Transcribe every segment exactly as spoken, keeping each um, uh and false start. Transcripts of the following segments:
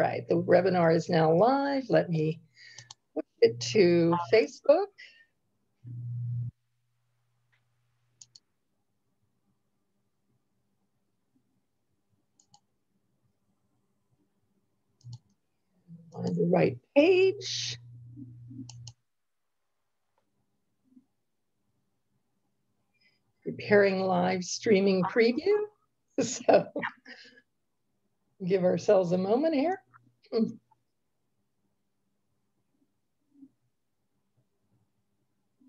right, the webinar is now live. Let me put it to Facebook. On the right page. Preparing live streaming preview. So give ourselves a moment here.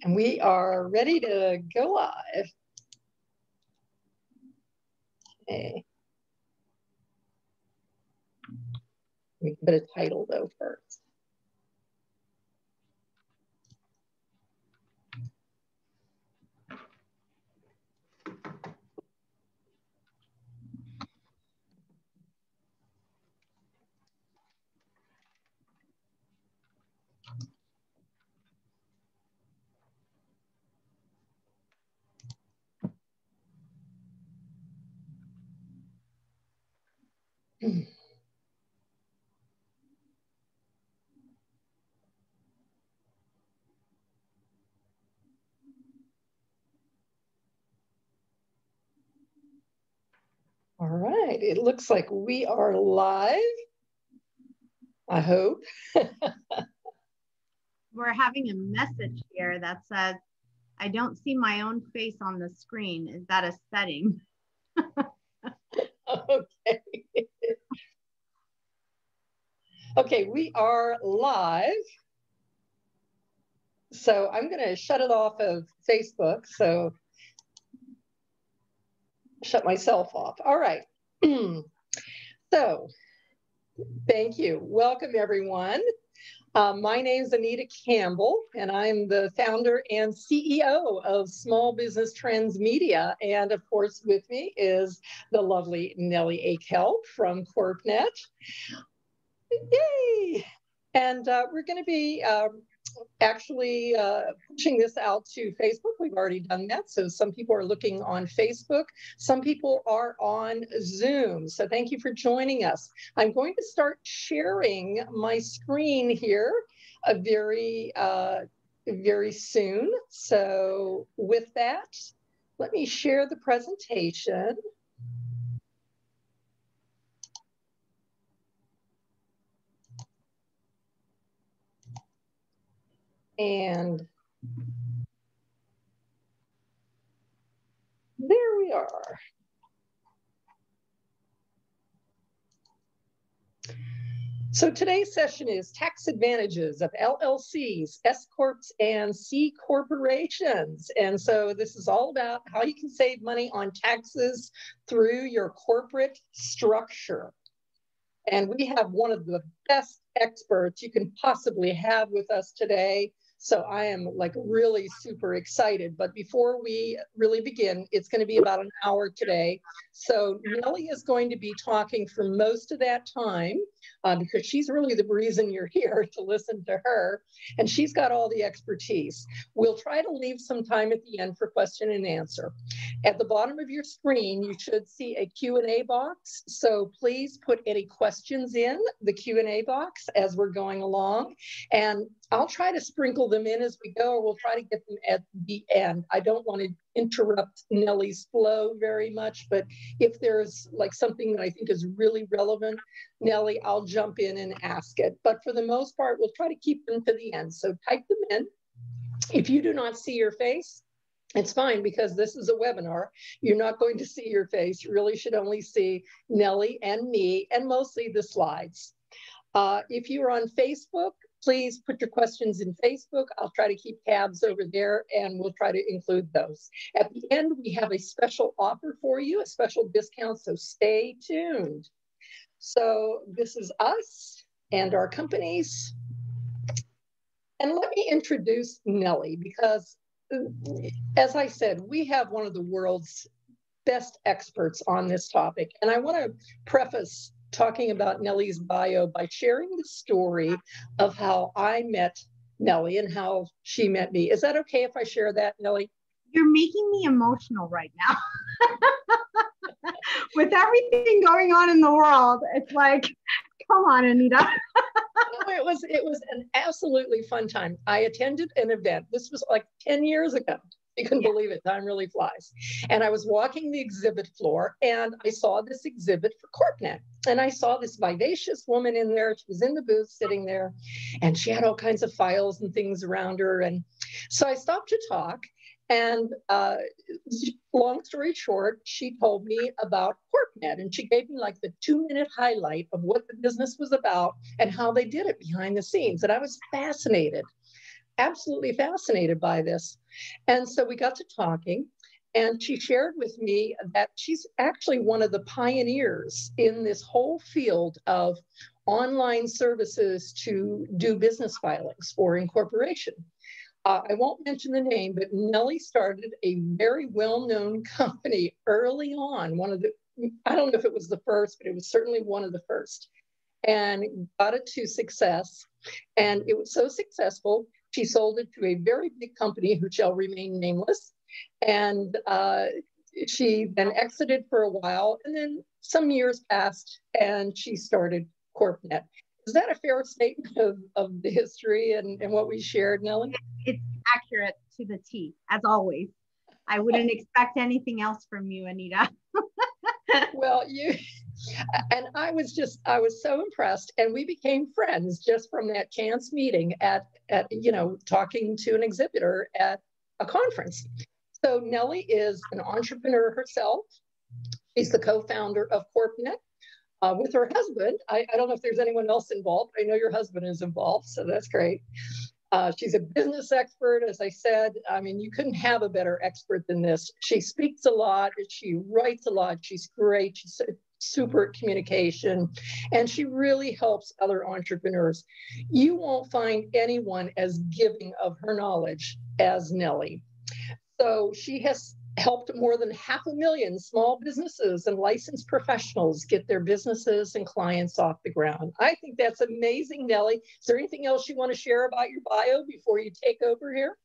And we are ready to go live. Okay. We can put a title though first. All right, it looks like we are live, I hope. We're having a message here that says, I don't see my own face on the screen. Is that a setting? Okay. Okay, we are live. So I'm going to shut it off of Facebook. So shut myself off. All right. So thank you. Welcome, everyone. Uh, my name is Anita Campbell, and I'm the founder and C E O of Small Business Trends Media. And of course, with me is the lovely Nellie Akalp from CorpNet. Yay! And uh, we're going to be uh, actually uh, pushing this out to Facebook. We've already done that. So some people are looking on Facebook. Some people are on Zoom. So thank you for joining us. I'm going to start sharing my screen here uh, very, uh, very soon. So with that, let me share the presentation. And there we are. So today's session is tax advantages of L L Cs, S-Corps, and C-Corporations. And so this is all about how you can save money on taxes through your corporate structure. And we have one of the best experts you can possibly have with us today. So I am like really super excited, but before we really begin, it's going to be about an hour today. So Nellie is going to be talking for most of that time uh, because she's really the reason you're here, to listen to her, and she's got all the expertise. We'll try to leave some time at the end for question and answer. At the bottom of your screen, you should see a Q and A box. So please put any questions in the Q and A box as we're going along, and I'll try to sprinkle them in as we go, or we'll try to get them at the end. I don't want to interrupt Nellie's flow very much, but if there's like something that I think is really relevant, Nellie, I'll jump in and ask it. But for the most part, we'll try to keep them to the end. So type them in. If you do not see your face, it's fine, because this is a webinar. You're not going to see your face. You really should only see Nellie and me, and mostly the slides. Uh, if you're on Facebook, please put your questions in Facebook. I'll try to keep tabs over there, and we'll try to include those. At the end, we have a special offer for you, a special discount, so stay tuned. So this is us and our companies. And let me introduce Nellie, because as I said, we have one of the world's best experts on this topic. And I want to preface talking about Nellie's bio by sharing the story of how I met Nellie and how she met me. Is that okay if I share that, Nellie? You're making me emotional right now. With everything going on in the world, it's like, Come on, Anita. No, it was it was an absolutely fun time. I attended an event. This was like ten years ago. You couldn't yeah. believe it. Time really flies. And I was walking the exhibit floor and I saw this exhibit for CorpNet. And I saw this vivacious woman in there. She was in the booth sitting there and she had all kinds of files and things around her. And so I stopped to talk. And uh, long story short, she told me about CorpNet, and she gave me like the two-minute highlight of what the business was about and how they did it behind the scenes. And I was fascinated, absolutely fascinated by this. And so we got to talking, and she shared with me that she's actually one of the pioneers in this whole field of online services to do business filings for incorporation. Uh, I won't mention the name, but Nellie started a very well-known company early on. One of the, I don't know if it was the first, but it was certainly one of the first, and got it to success. And it was so successful, she sold it to a very big company who shall remain nameless. And uh, she then exited for a while, and then some years passed, and she started CorpNet. Is that a fair statement of, of the history and, and what we shared, Nellie? It's accurate to the T, as always. I wouldn't expect anything else from you, Anita. Well, you, and I was just, I was so impressed. And we became friends just from that chance meeting at, at you know, talking to an exhibitor at a conference. So Nellie is an entrepreneur herself. She's the co-founder of CorpNet. Uh, with her husband. I, I don't know if there's anyone else involved. I know your husband is involved, so that's great. Uh, she's a business expert, as I said. I mean, you couldn't have a better expert than this. She speaks a lot. She writes a lot. She's great. She's super at communication. And she really helps other entrepreneurs. You won't find anyone as giving of her knowledge as Nellie. So she has helped more than half a million small businesses and licensed professionals get their businesses and clients off the ground. I think that's amazing, Nellie. Is there anything else you want to share about your bio before you take over here?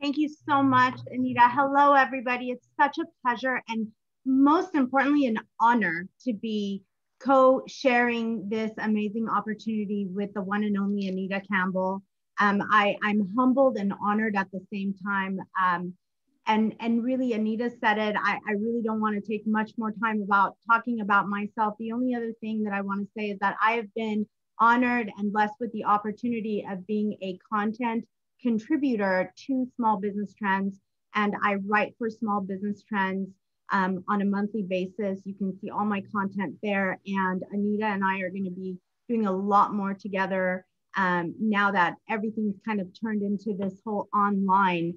Thank you so much, Anita. Hello, everybody. It's such a pleasure and most importantly, an honor to be co-sharing this amazing opportunity with the one and only Anita Campbell. Um, I, I'm humbled and honored at the same time. Um, And, and really, Anita said it, I, I really don't want to take much more time about talking about myself. The only other thing that I want to say is that I have been honored and blessed with the opportunity of being a content contributor to Small Business Trends. And I write for Small Business Trends um, on a monthly basis. You can see all my content there. And Anita and I are going to be doing a lot more together um, now that everything's kind of turned into this whole online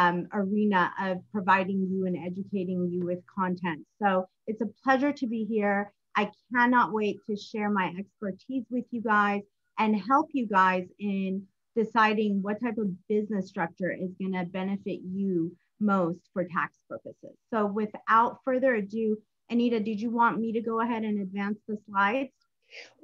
Um, arena of providing you and educating you with content. So it's a pleasure to be here. I cannot wait to share my expertise with you guys and help you guys in deciding what type of business structure is going to benefit you most for tax purposes. So without further ado, Anita, did you want me to go ahead and advance the slides?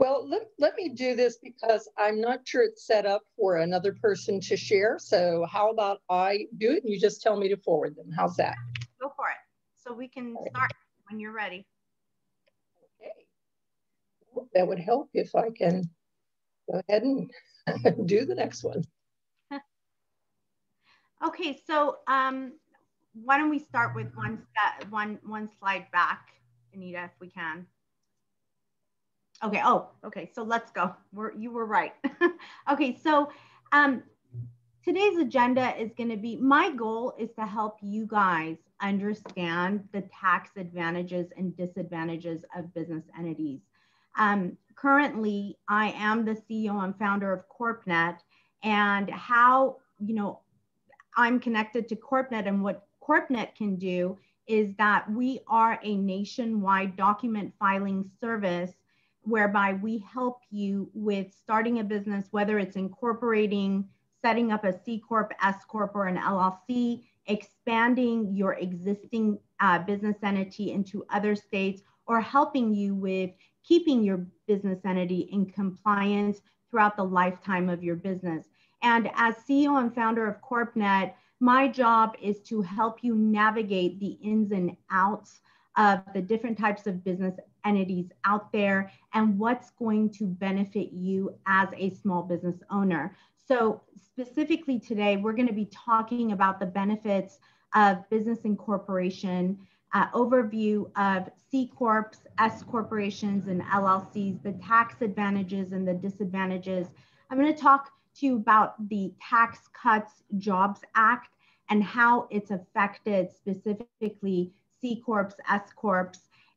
Well, let, let me do this because I'm not sure it's set up for another person to share. So how about I do it and you just tell me to forward them? How's that? Go for it. So we can start when you're ready. Okay. That would help if I can go ahead and do the next one. Okay, so um, why don't we start with one, step, one, one slide back, Anita, if we can. Okay. Oh, okay. So let's go. We're, you were right. Okay. So um, today's agenda is going to be, my goal is to help you guys understand the tax advantages and disadvantages of business entities. Um, currently, I am the C E O and founder of CorpNet, and how, you know, I'm connected to CorpNet, and what CorpNet can do is that we are a nationwide document filing service whereby we help you with starting a business, whether it's incorporating, setting up a C-Corp, S-Corp, or an L L C, expanding your existing uh, business entity into other states, or helping you with keeping your business entity in compliance throughout the lifetime of your business. And as C E O and founder of CorpNet, my job is to help you navigate the ins and outs of the different types of business entities out there and what's going to benefit you as a small business owner. So specifically today, we're going to be talking about the benefits of business incorporation, uh, overview of C-Corps, S-Corporations, and L L Cs, the tax advantages and the disadvantages. I'm going to talk to you about the Tax Cuts Jobs Act and how it's affected specifically C-Corps, S-Corps,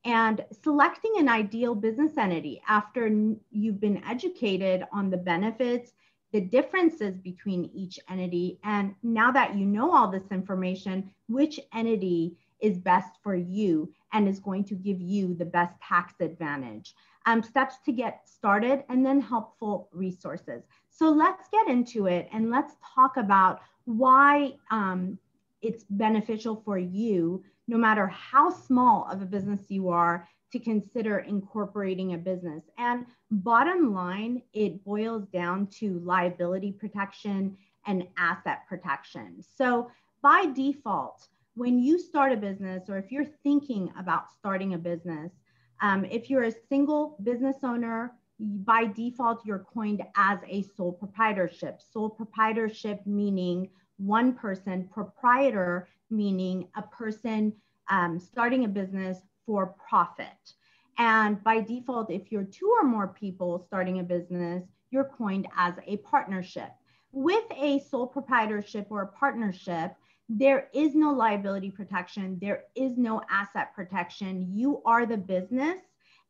and selecting an ideal business entity after you've been educated on the benefits, the differences between each entity. And now that you know all this information, which entity is best for you and is going to give you the best tax advantage. Um, steps to get started, and then helpful resources. So let's get into it and let's talk about why um, it's beneficial for you, no matter how small of a business you are, to consider incorporating a business. And bottom line, it boils down to liability protection and asset protection. So by default, when you start a business, or if you're thinking about starting a business, um, if you're a single business owner, by default, you're coined as a sole proprietorship. Sole proprietorship meaning one person, proprietor meaning a person um, starting a business for profit. And by default, if you're two or more people starting a business, you're coined as a partnership. With a sole proprietorship or a partnership, there is no liability protection. There is no asset protection. You are the business,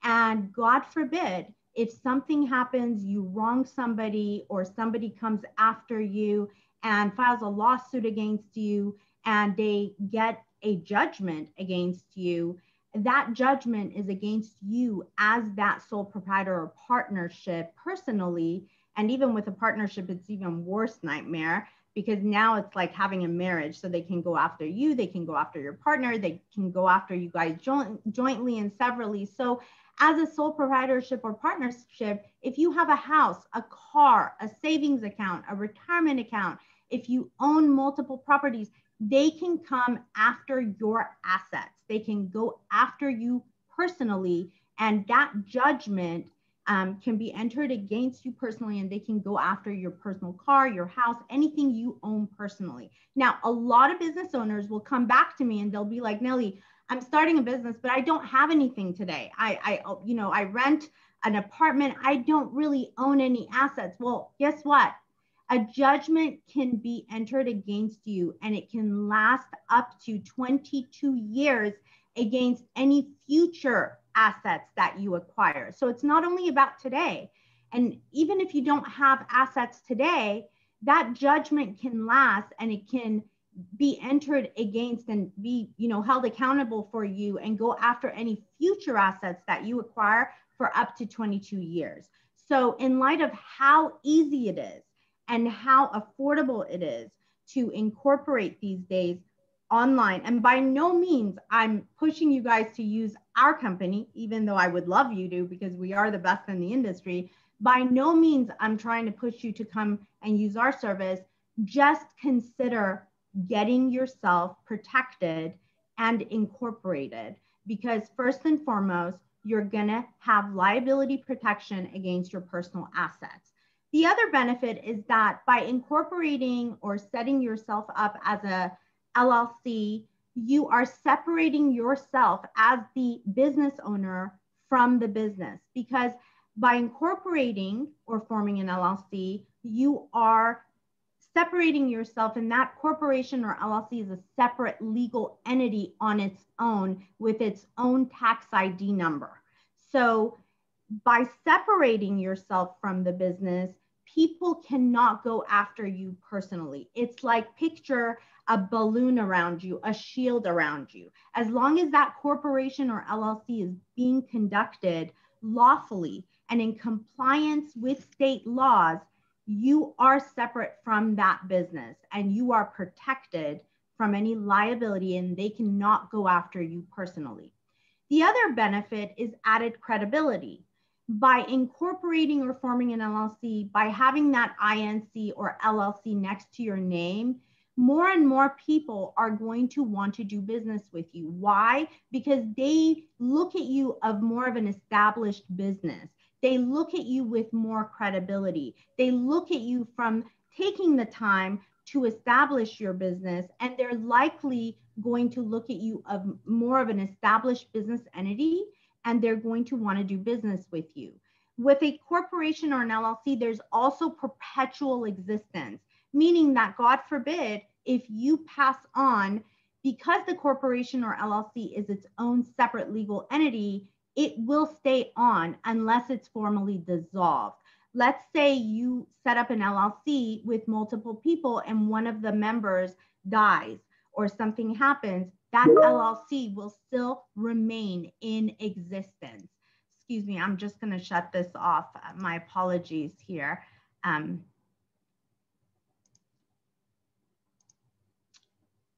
and God forbid, if something happens, you wrong somebody, or somebody comes after you and files a lawsuit against you, and they get a judgment against you, that judgment is against you as that sole proprietor or partnership personally. And even with a partnership, it's even worse nightmare, because now it's like having a marriage. So they can go after you, they can go after your partner, they can go after you guys joint, jointly and severally. So as a sole proprietorship or partnership, if you have a house, a car, a savings account, a retirement account, if you own multiple properties, they can come after your assets. They can go after you personally, and that judgment Um, can be entered against you personally, and they can go after your personal car, your house, anything you own personally. Now, a lot of business owners will come back to me and they'll be like, Nellie, I'm starting a business, but I don't have anything today. I, I, you know, I rent an apartment. I don't really own any assets. Well, guess what? A judgment can be entered against you, and it can last up to twenty-two years against any future assets that you acquire. So it's not only about today. And even if you don't have assets today, that judgment can last, and it can be entered against and be, you know, held accountable for you, and go after any future assets that you acquire for up to twenty-two years. So in light of how easy it is and how affordable it is to incorporate these days, online. And by no means I'm pushing you guys to use our company, even though I would love you to, because we are the best in the industry. By no means I'm trying to push you to come and use our service. Just consider getting yourself protected and incorporated, because first and foremost, you're gonna have liability protection against your personal assets. The other benefit is that by incorporating or setting yourself up as a L L C, you are separating yourself as the business owner from the business, because by incorporating or forming an L L C, you are separating yourself, and that corporation or L L C is a separate legal entity on its own with its own tax I D number. So by separating yourself from the business, people cannot go after you personally. It's like, picture a balloon around you, a shield around you. As long as that corporation or L L C is being conducted lawfully and in compliance with state laws, you are separate from that business, and you are protected from any liability, and they cannot go after you personally. The other benefit is added credibility. By incorporating or forming an L L C, by having that I N C or L L C next to your name, more and more people are going to want to do business with you. Why? Because they look at you of more of an established business. They look at you with more credibility. They look at you from taking the time to establish your business, and they're likely going to look at you of more of an established business entity, and they're going to want to do business with you. With a corporation or an L L C, there's also perpetual existence, meaning that, God forbid, if you pass on, because the corporation or L L C is its own separate legal entity, it will stay on unless it's formally dissolved. Let's say you set up an L L C with multiple people and one of the members dies or something happens, that L L C will still remain in existence. Excuse me, I'm just going to shut this off. My apologies here. Um,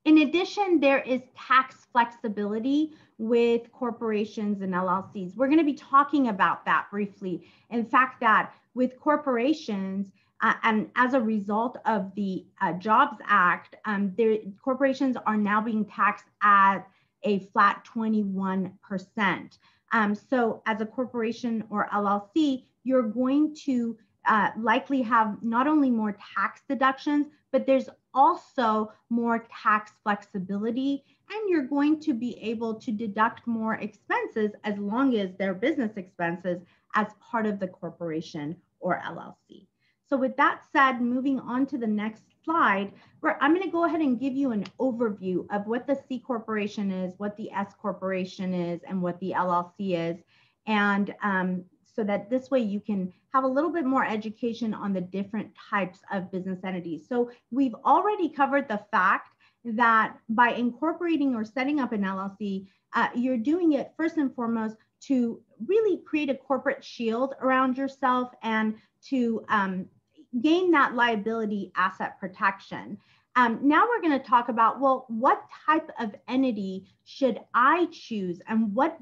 In addition, there is tax flexibility with corporations and L L Cs. We're going to be talking about that briefly. In fact, that with corporations, uh, and as a result of the uh, Jobs Act, um, their corporations are now being taxed at a flat twenty-one percent. Um, so as a corporation or L L C, you're going to uh, likely have not only more tax deductions, but there's also more tax flexibility, and you're going to be able to deduct more expenses as long as they're business expenses as part of the corporation or L L C. So with that said, moving on to the next slide, where I'm going to go ahead and give you an overview of what the C corporation is, what the S corporation is, and what the L L C is, and um, so that this way you can have a little bit more education on the different types of business entities. So we've already covered the fact that by incorporating or setting up an L L C, uh, you're doing it first and foremost to really create a corporate shield around yourself and to um, gain that liability asset protection. Um, now we're going to talk about, well, what type of entity should I choose and what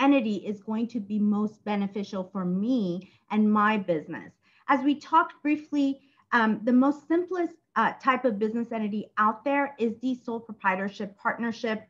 entity is going to be most beneficial for me and my business. As we talked briefly, um, the most simplest uh, type of business entity out there is the sole proprietorship partnership.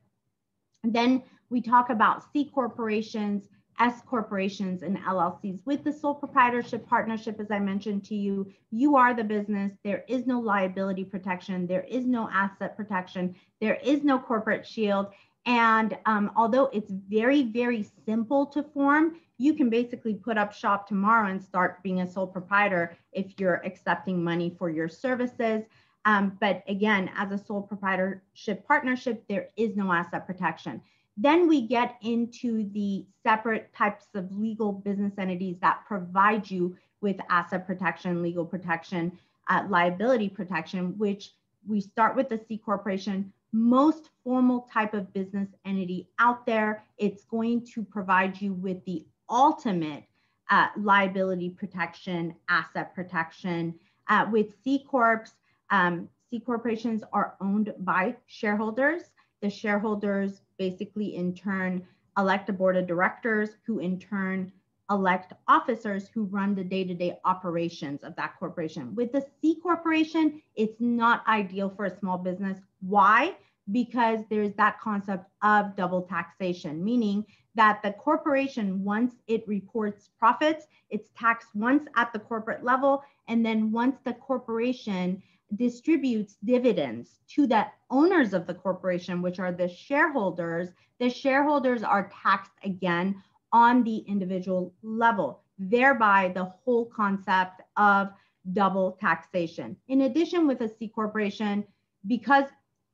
And then we talk about C corporations, S corporations, and L L Cs. With the sole proprietorship partnership, as I mentioned to you, you are the business. There is no liability protection. There is no asset protection. There is no corporate shield. And um, although it's very, very simple to form, you can basically put up shop tomorrow and start being a sole proprietor if you're accepting money for your services. Um, but again, as a sole proprietorship partnership, there is no asset protection. Then we get into the separate types of legal business entities that provide you with asset protection, legal protection, uh, liability protection, which we start with the C corporation. Most formal type of business entity out there, it's going to provide you with the ultimate uh, liability protection, asset protection. Uh, with C Corps, um, C corporations are owned by shareholders. The shareholders basically in turn elect a board of directors who in turn elect officers who run the day-to-day operations of that corporation. With the C corporation, it's not ideal for a small business. Why? Because there's that concept of double taxation, meaning that the corporation, once it reports profits, it's taxed once at the corporate level, and then once the corporation distributes dividends to the owners of the corporation, which are the shareholders, the shareholders are taxed again on the individual level, thereby the whole concept of double taxation. In addition, with a C corporation, because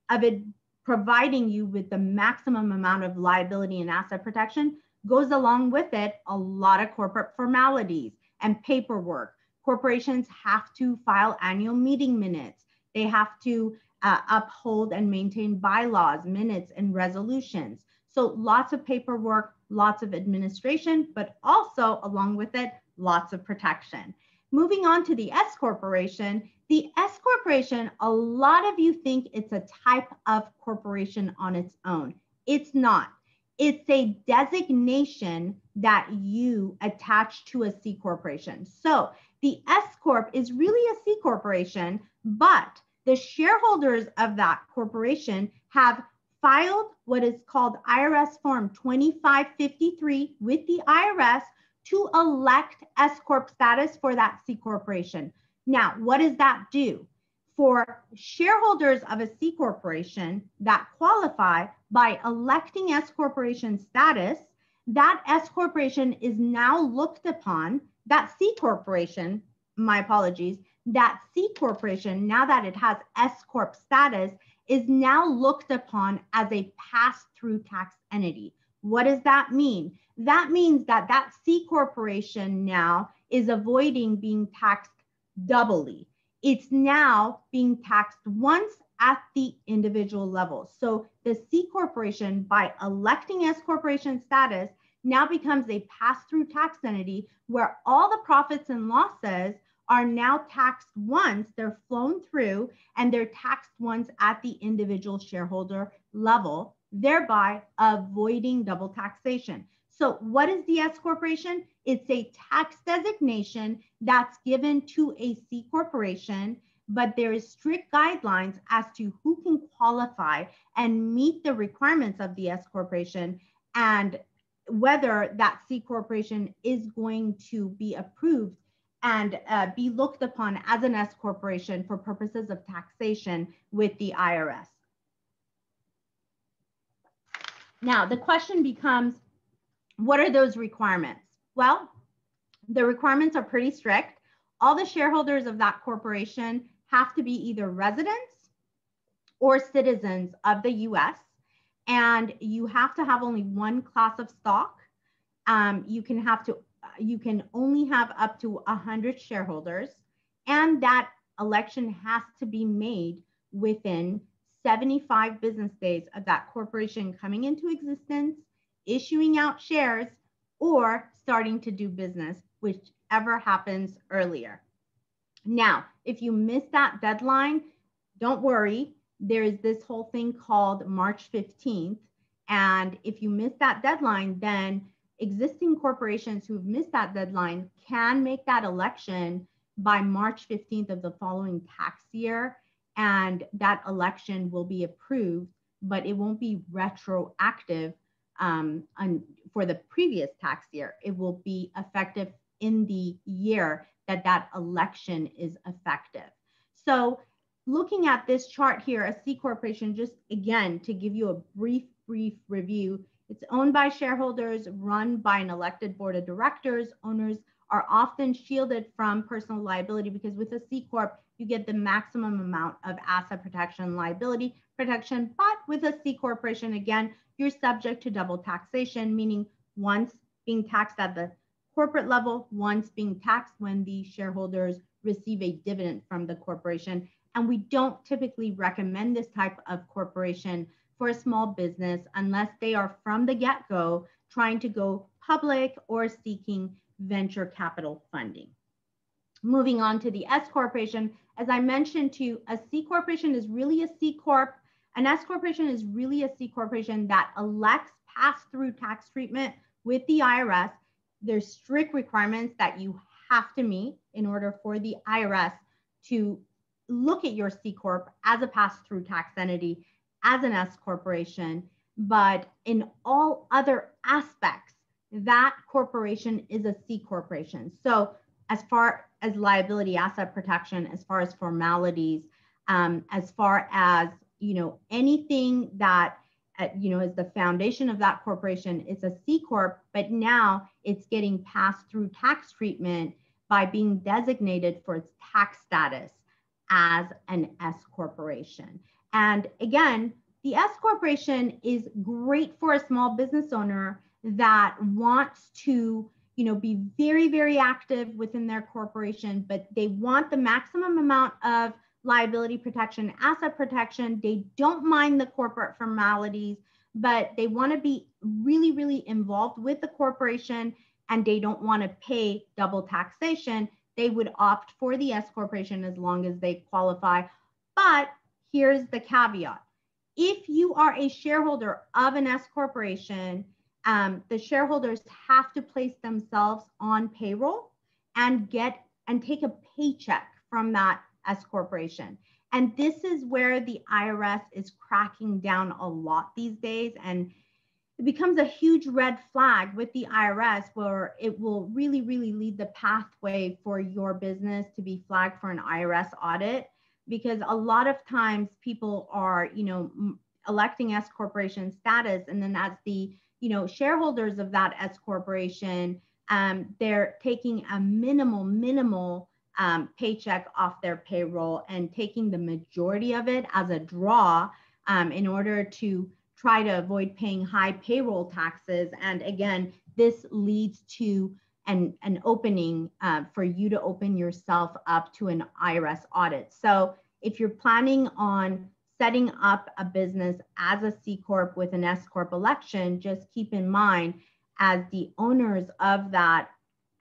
of it providing you with the maximum amount of liability and asset protection, goes along with it a lot of corporate formalities and paperwork. Corporations have to file annual meeting minutes. They have to uh, uphold and maintain bylaws, minutes, and resolutions. So lots of paperwork, lots of administration, but also along with it, lots of protection. Moving on to the S corporation, the S corporation, a lot of you think it's a type of corporation on its own. It's not. It's a designation that you attach to a C corporation. So the S corp is really a C corporation, but the shareholders of that corporation have filed what is called I R S Form twenty-five fifty-three with the I R S to elect S-Corp status for that C-Corporation. Now, what does that do? For shareholders of a C-Corporation that qualify by electing S-Corporation status, that S-Corporation is now looked upon, that C-Corporation, my apologies, that C-Corporation, now that it has S-Corp status, is now looked upon as a pass-through tax entity. What does that mean? That means that that C-Corporation now is avoiding being taxed doubly. It's now being taxed once at the individual level. So the C-Corporation, by electing S-Corporation status, now becomes a pass-through tax entity where all the profits and losses are now taxed once, they're flown through, and they're taxed once at the individual shareholder level, thereby avoiding double taxation. So what is the S-Corporation? It's a tax designation that's given to a C-Corporation, but there is strict guidelines as to who can qualify and meet the requirements of the S-Corporation and whether that C-Corporation is going to be approved and uh, be looked upon as an S-Corporation for purposes of taxation with the I R S. Now, the question becomes, what are those requirements? Well, the requirements are pretty strict. All the shareholders of that corporation have to be either residents or citizens of the U S, and you have to have only one class of stock. Um, you can have to You can only have up to one hundred shareholders, and that election has to be made within seventy-five business days of that corporation coming into existence, issuing out shares, or starting to do business, whichever happens earlier. Now, if you miss that deadline, don't worry. There is this whole thing called March fifteenth, and if you miss that deadline, then existing corporations who've missed that deadline can make that election by March fifteenth of the following tax year, and that election will be approved, but it won't be retroactive um, on, for the previous tax year. It will be effective in the year that that election is effective. So looking at this chart here, a C corporation, just again, to give you a brief, brief review, it's owned by shareholders, run by an elected board of directors. Owners are often shielded from personal liability because with a C-Corp, you get the maximum amount of asset protection, liability protection. But with a C-Corporation, again, you're subject to double taxation, meaning once being taxed at the corporate level, once being taxed when the shareholders receive a dividend from the corporation. And we don't typically recommend this type of corporation for a small business unless they are from the get-go trying to go public or seeking venture capital funding. Moving on to the S-Corporation, as I mentioned to you, a C-Corporation is really a C-Corp. An S-Corporation is really a C-Corporation that elects pass-through tax treatment with the I R S. There's strict requirements that you have to meet in order for the I R S to look at your C-Corp as a pass-through tax entity, as an S-Corporation, but in all other aspects, that corporation is a C-Corporation. So as far as liability, asset protection, as far as formalities, um, as far as, you know, anything that, uh, you know, is the foundation of that corporation, it's a C-Corp, but now it's getting passed through tax treatment by being designated for its tax status as an S-Corporation. And again, the S-Corporation is great for a small business owner that wants to, you know, be very, very active within their corporation, but they want the maximum amount of liability protection, asset protection. They don't mind the corporate formalities, but they want to be really, really involved with the corporation, and they don't want to pay double taxation. They would opt for the S-Corporation as long as they qualify. But here's the caveat. If you are a shareholder of an S-Corporation, um, the shareholders have to place themselves on payroll and get and take a paycheck from that S-Corporation. And this is where the I R S is cracking down a lot these days. And it becomes a huge red flag with the I R S, where it will really, really lead the pathway for your business to be flagged for an I R S audit. Because a lot of times people are, you know, electing S-Corporation status. And then as the, you know, shareholders of that S-Corporation, um, they're taking a minimal, minimal Um, paycheck off their payroll and taking the majority of it as a draw um, in order to try to avoid paying high payroll taxes. And again, this leads to an, an opening uh, for you to open yourself up to an I R S audit. So if you're planning on setting up a business as a C-Corp with an S-Corp election, just keep in mind, as the owners of that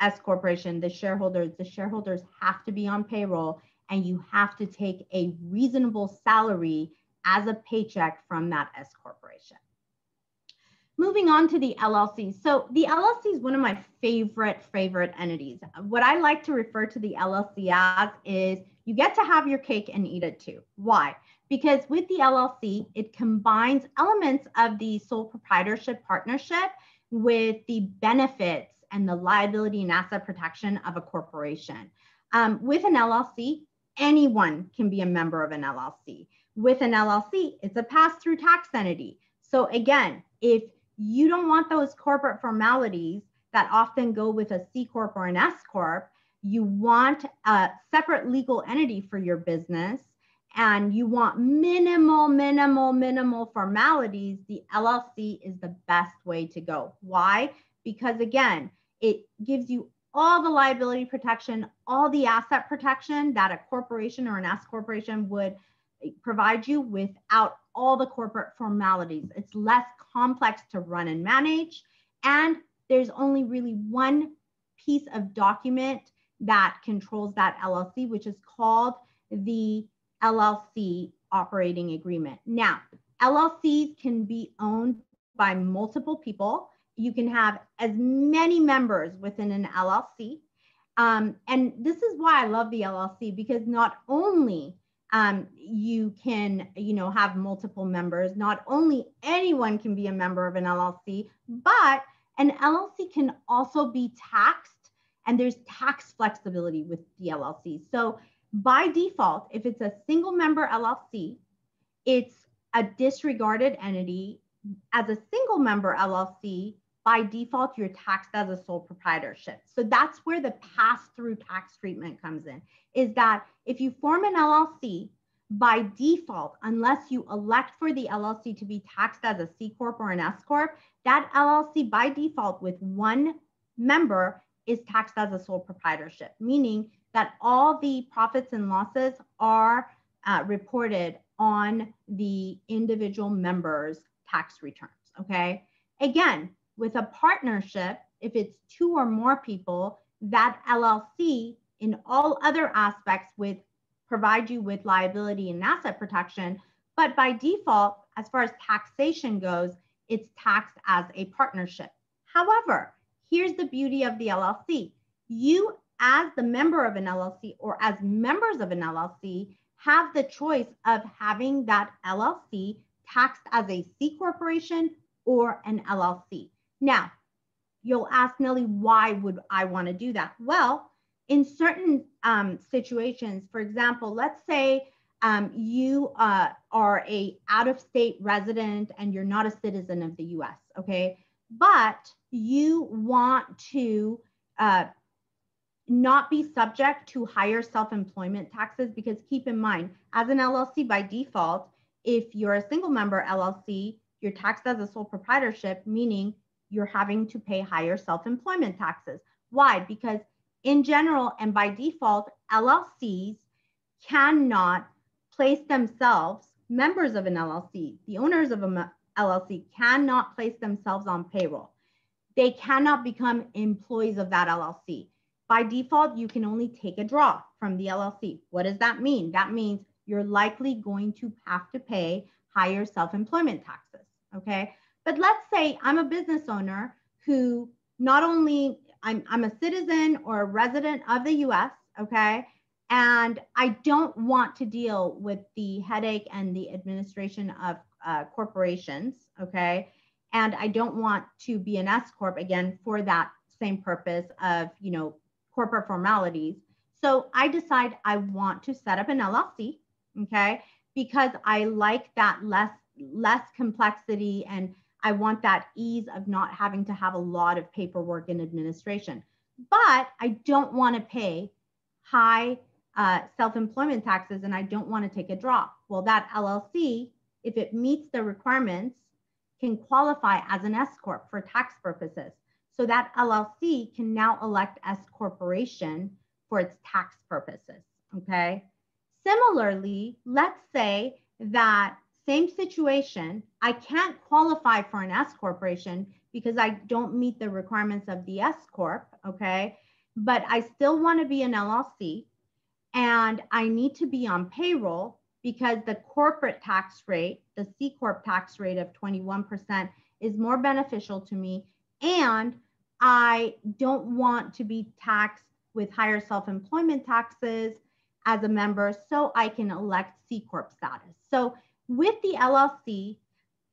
S-Corporation, the shareholders, the shareholders have to be on payroll, and you have to take a reasonable salary as a paycheck from that S-Corporation. Moving on to the L L C. So the L L C is one of my favorite, favorite entities. What I like to refer to the L L C as is you get to have your cake and eat it too. Why? Because with the L L C, it combines elements of the sole proprietorship partnership with the benefits and the liability and asset protection of a corporation. Um, with an L L C, anyone can be a member of an L L C. With an L L C, it's a pass-through tax entity. So again, if you don't want those corporate formalities that often go with a C-Corp or an S-Corp, you want a separate legal entity for your business, and you want minimal, minimal, minimal formalities, the L L C is the best way to go. Why? Because again, it gives you all the liability protection, all the asset protection that a corporation or an S-Corporation would provide you without all the corporate formalities. It's less complex to run and manage. And there's only really one piece of document that controls that L L C, which is called the L L C Operating Agreement. Now, L L Cs can be owned by multiple people. You can have as many members within an L L C. Um, and this is why I love the L L C, because not only um, you can, you know, have multiple members, not only anyone can be a member of an L L C, but an L L C can also be taxed, and there's tax flexibility with the L L C. So by default, if it's a single member L L C, it's a disregarded entity. As a single member L L C, by default, you're taxed as a sole proprietorship. So that's where the pass-through tax treatment comes in, is that if you form an L L C, by default, unless you elect for the L L C to be taxed as a C-Corp or an S-Corp, that L L C by default with one member is taxed as a sole proprietorship, meaning that all the profits and losses are uh, reported on the individual members' tax returns, okay? Again, with a partnership, if it's two or more people, that L L C in all other aspects with provide you with liability and asset protection, but by default, as far as taxation goes, it's taxed as a partnership. However, here's the beauty of the L L C. You, as the member of an L L C or as members of an L L C, have the choice of having that L L C taxed as a C-Corporation or an L L C. Now, you'll ask, Nellie, why would I want to do that? Well, in certain um, situations, for example, let's say um, you uh, are a out-of-state resident and you're not a citizen of the U S, okay? But you want to uh, not be subject to higher self-employment taxes, because keep in mind, as an L L C by default, if you're a single member L L C, you're taxed as a sole proprietorship, meaning you're having to pay higher self-employment taxes. Why? Because in general and by default, L L Cs cannot place themselves, members of an L L C, the owners of an L L C cannot place themselves on payroll. They cannot become employees of that L L C. By default, you can only take a draw from the L L C. What does that mean? That means you're likely going to have to pay higher self-employment taxes, okay? But let's say I'm a business owner who not only, I'm, I'm a citizen or a resident of the U S, okay? And I don't want to deal with the headache and the administration of uh, corporations, okay? And I don't want to be an S-Corp, again, for that same purpose of, you know, corporate formalities. So I decide I want to set up an L L C, okay? Because I like that less, less complexity, and I want that ease of not having to have a lot of paperwork and administration. But I don't want to pay high uh, self-employment taxes, and I don't want to take a drop. Well, that L L C, if it meets the requirements, can qualify as an S-Corp for tax purposes. So that L L C can now elect S-Corporation for its tax purposes, okay? Similarly, let's say that same situation, I can't qualify for an S-Corporation because I don't meet the requirements of the S-Corp, okay? But I still want to be an L L C, and I need to be on payroll because the corporate tax rate, the C-Corp tax rate of twenty-one percent is more beneficial to me, and I don't want to be taxed with higher self-employment taxes as a member, so I can elect C-Corp status. So with the L L C,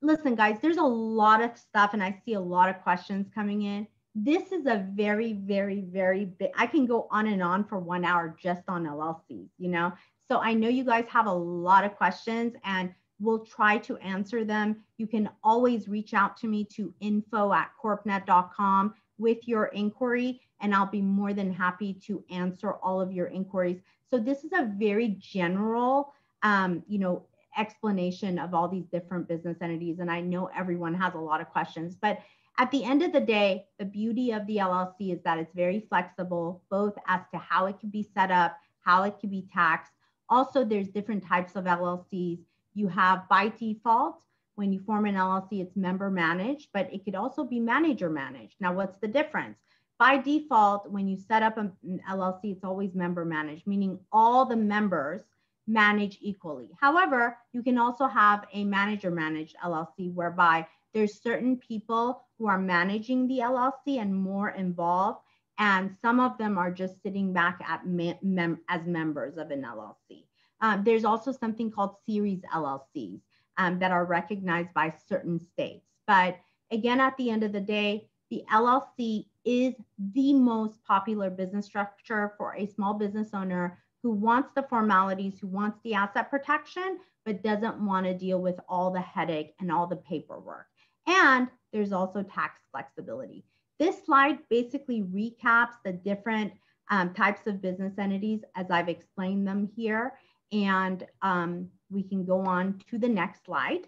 listen guys, there's a lot of stuff and I see a lot of questions coming in. This is a very, very, very big, I can go on and on for one hour just on L L Cs, you know? So I know you guys have a lot of questions and we'll try to answer them. You can always reach out to me to info at corpnet dot com with your inquiry, and I'll be more than happy to answer all of your inquiries. So this is a very general, um, you know, explanation of all these different business entities. And I know everyone has a lot of questions, but at the end of the day, the beauty of the L L C is that it's very flexible, both as to how it can be set up, how it can be taxed. Also, there's different types of L L Cs. You have by default, when you form an L L C, it's member managed, but it could also be manager managed. Now, what's the difference? By default, when you set up an L L C, it's always member managed, meaning all the members manage equally. However, you can also have a manager managed L L C whereby there's certain people who are managing the L L C and more involved, and some of them are just sitting back at mem- as members of an L L C. Um, there's also something called series L L Cs um, that are recognized by certain states. But again, at the end of the day, the L L C is the most popular business structure for a small business owner who wants the formalities, who wants the asset protection, but doesn't want to deal with all the headache and all the paperwork. And there's also tax flexibility. This slide basically recaps the different um, types of business entities as I've explained them here. And um, we can go on to the next slide,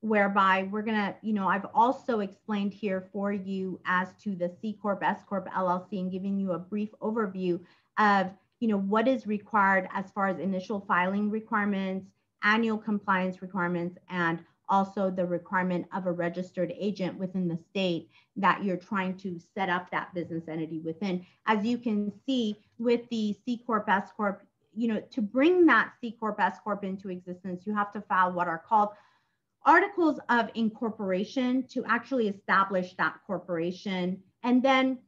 whereby we're gonna, you know, I've also explained here for you as to the C-Corp, S-Corp, L L C, and giving you a brief overview of, you know, what is required as far as initial filing requirements, annual compliance requirements, and also the requirement of a registered agent within the state that you're trying to set up that business entity within. As you can see with the C-Corp, S-Corp, you know, to bring that C-Corp, S-Corp into existence, you have to file what are called articles of incorporation to actually establish that corporation. And then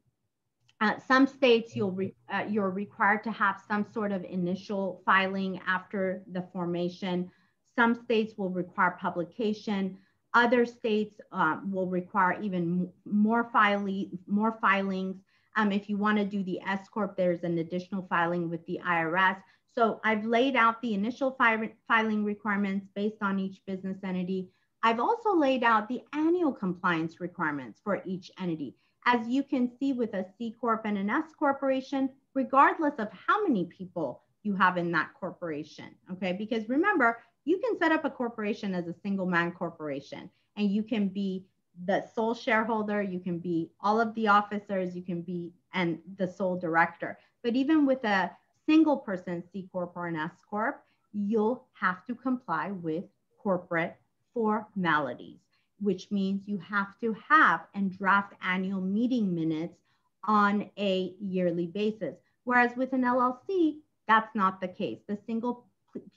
Uh, some states, you'll re, uh, you're required to have some sort of initial filing after the formation. Some states will require publication. Other states um, will require even more, filing, more filings. Um, if you want to do the S-Corp, there's an additional filing with the I R S. So I've laid out the initial fi- filing requirements based on each business entity. I've also laid out the annual compliance requirements for each entity. As you can see with a C-Corp and an S-Corporation, regardless of how many people you have in that corporation, okay? Because remember, you can set up a corporation as a single man corporation, and you can be the sole shareholder, you can be all of the officers, you can be and the sole director. But even with a single person C-Corp or an S-Corp, you'll have to comply with corporate formalities, which means you have to have and draft annual meeting minutes on a yearly basis. Whereas with an L L C, that's not the case. The single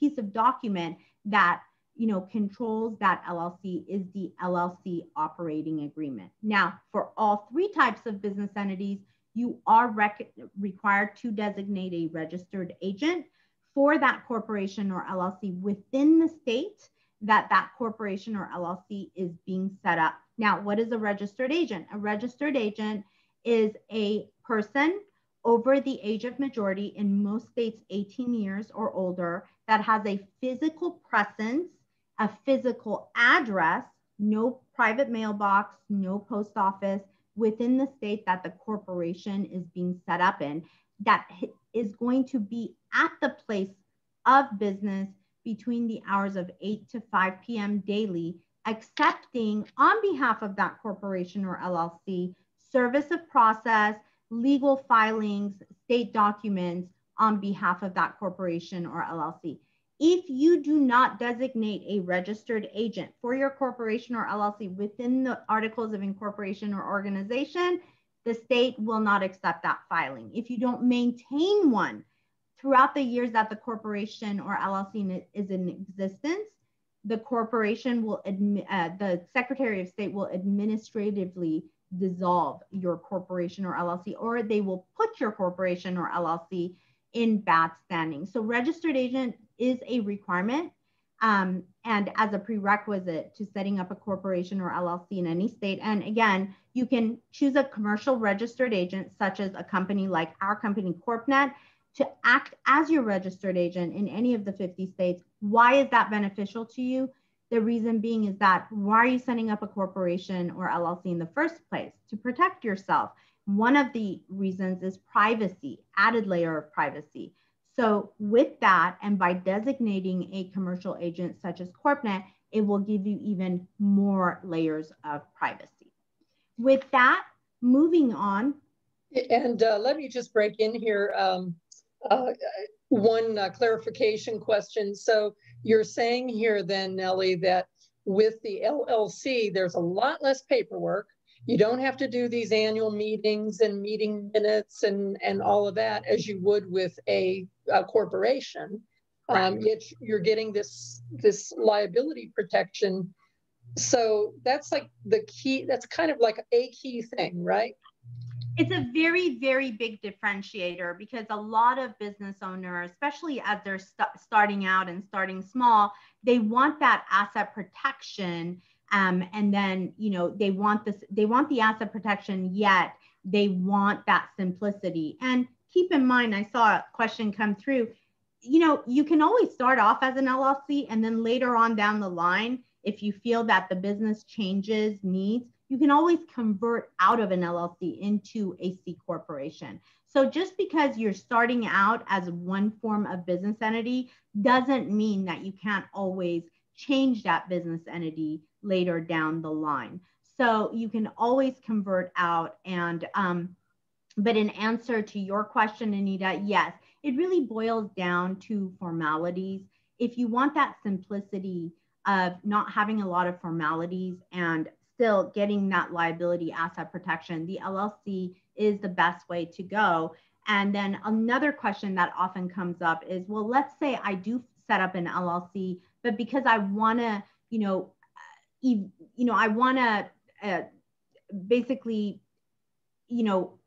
piece of document that, you know, controls that L L C is the L L C operating agreement. Now, for all three types of business entities, you are rec- required to designate a registered agent for that corporation or L L C within the state that that corporation or L L C is being set up. Now, what is a registered agent? A registered agent is a person over the age of majority, in most states eighteen years or older, that has a physical presence, a physical address, no private mailbox, no post office within the state that the corporation is being set up in, that is going to be at the place of business between the hours of eight to five p m daily, accepting on behalf of that corporation or L L C service of process, legal filings, state documents on behalf of that corporation or L L C. If you do not designate a registered agent for your corporation or L L C within the Articles of Incorporation or Organization, the state will not accept that filing. If you don't maintain one throughout the years that the corporation or L L C is in existence, the corporation will admi- uh, the Secretary of State will administratively dissolve your corporation or L L C, or they will put your corporation or L L C in bad standing. So registered agent is a requirement um, and as a prerequisite to setting up a corporation or L L C in any state. And again, you can choose a commercial registered agent, such as a company like our company, CorpNet, to act as your registered agent in any of the fifty states. Why is that beneficial to you? The reason being is that, why are you setting up a corporation or L L C in the first place? To protect yourself. One of the reasons is privacy, added layer of privacy. So with that, and by designating a commercial agent such as CorpNet, it will give you even more layers of privacy. With that, moving on. And uh, let me just break in here. Um, uh, one uh, clarification question. So you're saying here then, Nellie, that with the L L C, there's a lot less paperwork. You don't have to do these annual meetings and meeting minutes and, and all of that as you would with a, a corporation. Right. Um, yet you're getting this, this liability protection. So that's like the key, that's kind of like a key thing, right? It's a very, very big differentiator, because a lot of business owners, especially as they're st- starting out and starting small, they want that asset protection. Um, and then, you know, they want this, they want the asset protection, yet they want that simplicity. And keep in mind, I saw a question come through, you know, you can always start off as an L L C, and then later on down the line, if you feel that the business changes needs, you can always convert out of an L L C into a C corporation. So just because you're starting out as one form of business entity doesn't mean that you can't always change that business entity later down the line. So you can always convert out. And, um, but in answer to your question, Anita, yes, it really boils down to formalities. If you want that simplicity of not having a lot of formalities and still getting that liability asset protection, the L L C is the best way to go. And then another question that often comes up is, well, let's say I do set up an L L C, but because I want to, you know, you know, I want to uh, basically, you know,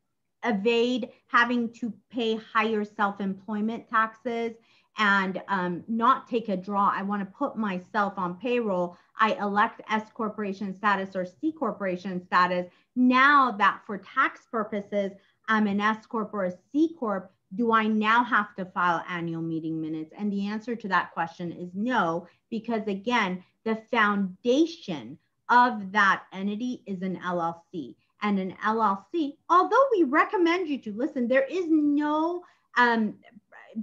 evade having to pay higher self-employment taxes and um, not take a draw. I want to put myself on payroll. I elect S-Corporation status or C-Corporation status. Now that for tax purposes, I'm an S-Corp or a C-Corp, do I now have to file annual meeting minutes? And the answer to that question is no, because again, the foundation of that entity is an L L C. And an L L C, although we recommend you to listen, there is no um,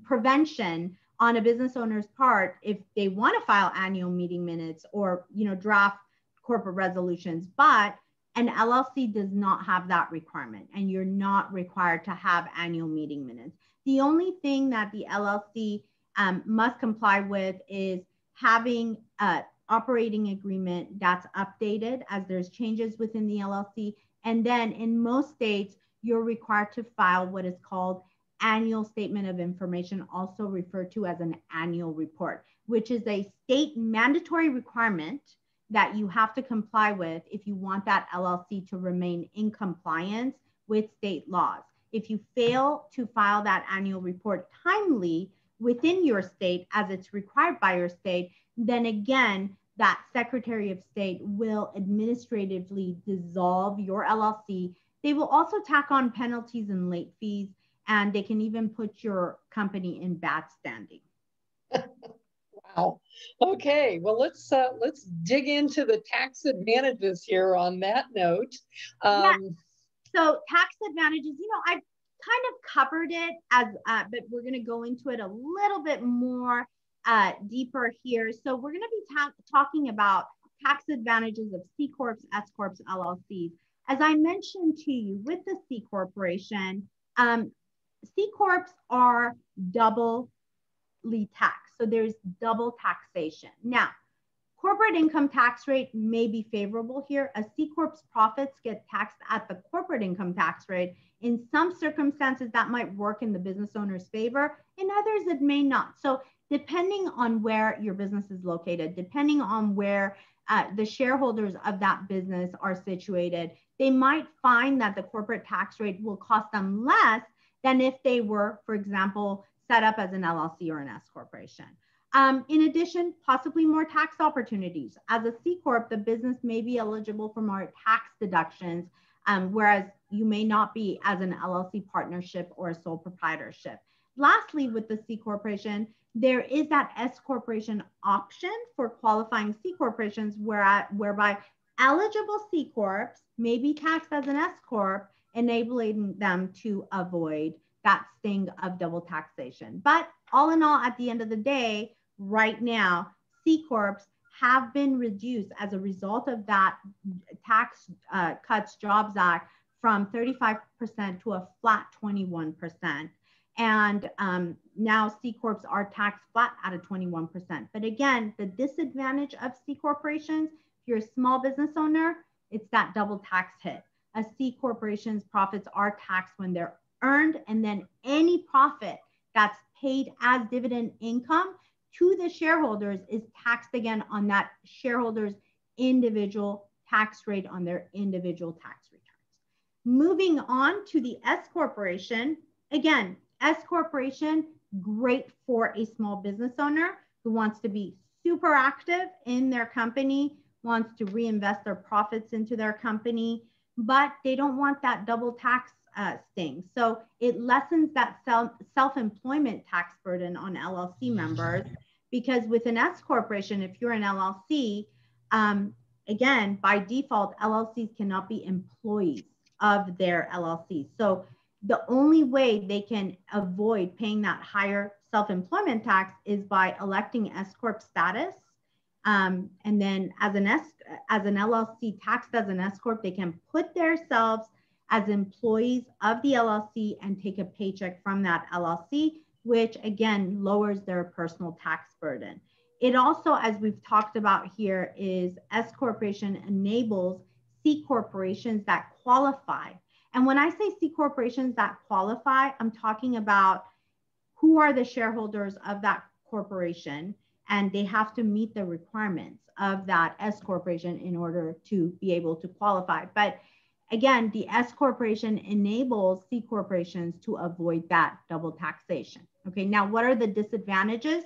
prevention on a business owner's part if they want to file annual meeting minutes or, you know, draft corporate resolutions, but an L L C does not have that requirement, and you're not required to have annual meeting minutes. The only thing that the L L C um, must comply with is having an operating agreement that's updated as there's changes within the L L C. And then in most states, you're required to file what is called annual statement of information, also referred to as an annual report, which is a state mandatory requirement that you have to comply with if you want that L L C to remain in compliance with state laws. if you fail to file that annual report timely within your state as it's required by your state, then again, that Secretary of State will administratively dissolve your L L C. They will also tack on penalties and late fees, and they can even put your company in bad standing. Wow. Okay. Well, let's uh, let's dig into the tax advantages here on that note. Um, yeah. So tax advantages, you know, I've kind of covered it as, uh, but we're going to go into it a little bit more uh, deeper here. So we're going to be ta talking about tax advantages of C-Corps, S-Corps, L L Cs. As I mentioned to you with the C-Corporation, um, C-Corps are doubly taxed. So there's double taxation. Now, corporate income tax rate may be favorable here. A C-Corp's profits get taxed at the corporate income tax rate. In some circumstances, that might work in the business owner's favor. In others, it may not. So depending on where your business is located, depending on where uh, the shareholders of that business are situated, they might find that the corporate tax rate will cost them less than if they were, for example, set up as an L L C or an S-Corporation. Um, in addition, possibly more tax opportunities. As a C-Corp, the business may be eligible for more tax deductions, um, whereas you may not be as an L L C partnership or a sole proprietorship. Lastly, with the C-Corporation, there is that S-Corporation option for qualifying C-Corporations where, whereby eligible C-Corps may be taxed as an S-Corp, enabling them to avoid that sting of double taxation. But all in all, at the end of the day, right now, C-Corps have been reduced as a result of that Tax uh, Cuts Jobs Act from thirty-five percent to a flat twenty-one percent. And um, now C-Corps are taxed flat at a twenty-one percent. But again, the disadvantage of C-Corporations, if you're a small business owner, it's that double tax hit. A C-Corporation's profits are taxed when they're earned, and then any profit that's paid as dividend income to the shareholders is taxed again on that shareholder's individual tax rate on their individual tax returns. Moving on to the S-Corporation, again, S-Corporation, great for a small business owner who wants to be super active in their company, wants to reinvest their profits into their company, but they don't want that double tax uh, sting. So it lessens that self-employment tax burden on L L C members, because with an S-Corporation, if you're an L L C, um, again, by default, L L Cs cannot be employees of their L L C. So the only way they can avoid paying that higher self-employment tax is by electing S-Corp status. Um, and then as an, S, as an L L C taxed as an S-Corp, they can put themselves as employees of the L L C and take a paycheck from that L L C, which again, lowers their personal tax burden. It also, as we've talked about here, is S-Corporation enables C-Corporations that qualify. And when I say C-Corporations that qualify, I'm talking about who are the shareholders of that corporation, and they have to meet the requirements of that S-Corporation in order to be able to qualify. But again, the S-Corporation enables C-Corporations to avoid that double taxation. Okay, now what are the disadvantages?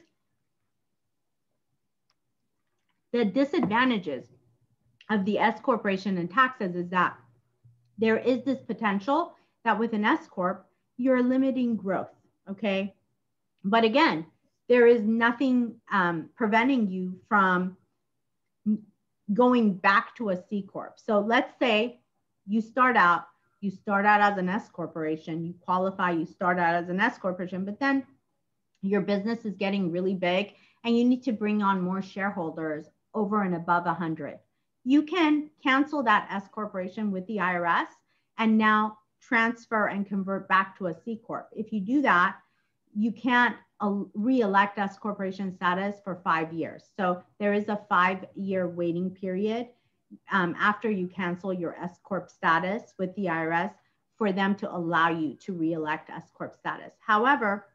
The disadvantages of the S-Corporation and taxes is that there is this potential that with an S-Corp, you're limiting growth, okay? But again, there is nothing um, preventing you from going back to a C-Corp. So let's say you start out, you start out as an S-Corporation, you qualify, you start out as an S-Corporation, but then your business is getting really big and you need to bring on more shareholders over and above one hundred. You can cancel that S-Corporation with the I R S and now transfer and convert back to a C-Corp. If you do that, you can't re-elect S-Corporation status for five years. So there is a five-year waiting period um, after you cancel your S-Corp status with the I R S for them to allow you to re-elect S-Corp status. However,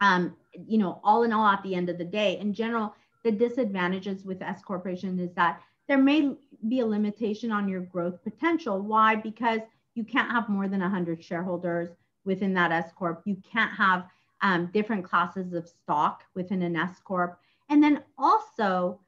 um, you know, all in all, at the end of the day, in general, the disadvantages with S-Corporation is that there may be a limitation on your growth potential. Why? Because you can't have more than one hundred shareholders. within that S-Corp. You can't have um, different classes of stock within an S-Corp. And then also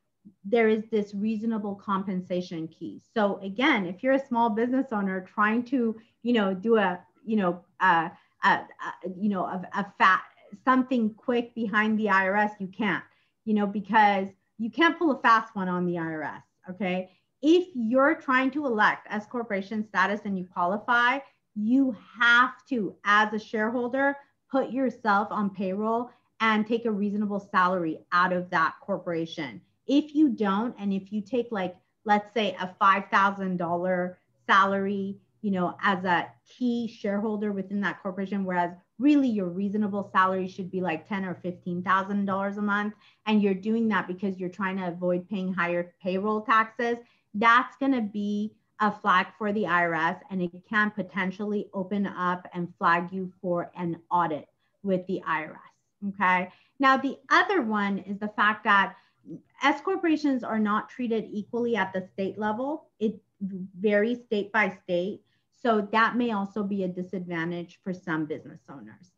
there is this reasonable compensation key. So again, if you're a small business owner trying to, you know, do a, you know, uh, uh, uh, you know, a, a fat, something quick behind the I R S, you can't, you know, because you can't pull a fast one on the I R S, okay? If you're trying to elect S corporation status and you qualify, you have to, as a shareholder, put yourself on payroll and take a reasonable salary out of that corporation. If you don't, and if you take like, let's say a five thousand dollar salary, you know, as a key shareholder within that corporation, whereas really your reasonable salary should be like ten thousand dollars or fifteen thousand dollars a month, and you're doing that because you're trying to avoid paying higher payroll taxes, that's going to be a flag for the I R S, and it can potentially open up and flag you for an audit with the I R S, okay? Now, the other one is the fact that S corporations are not treated equally at the state level. It varies state by state. So that may also be a disadvantage for some business owners.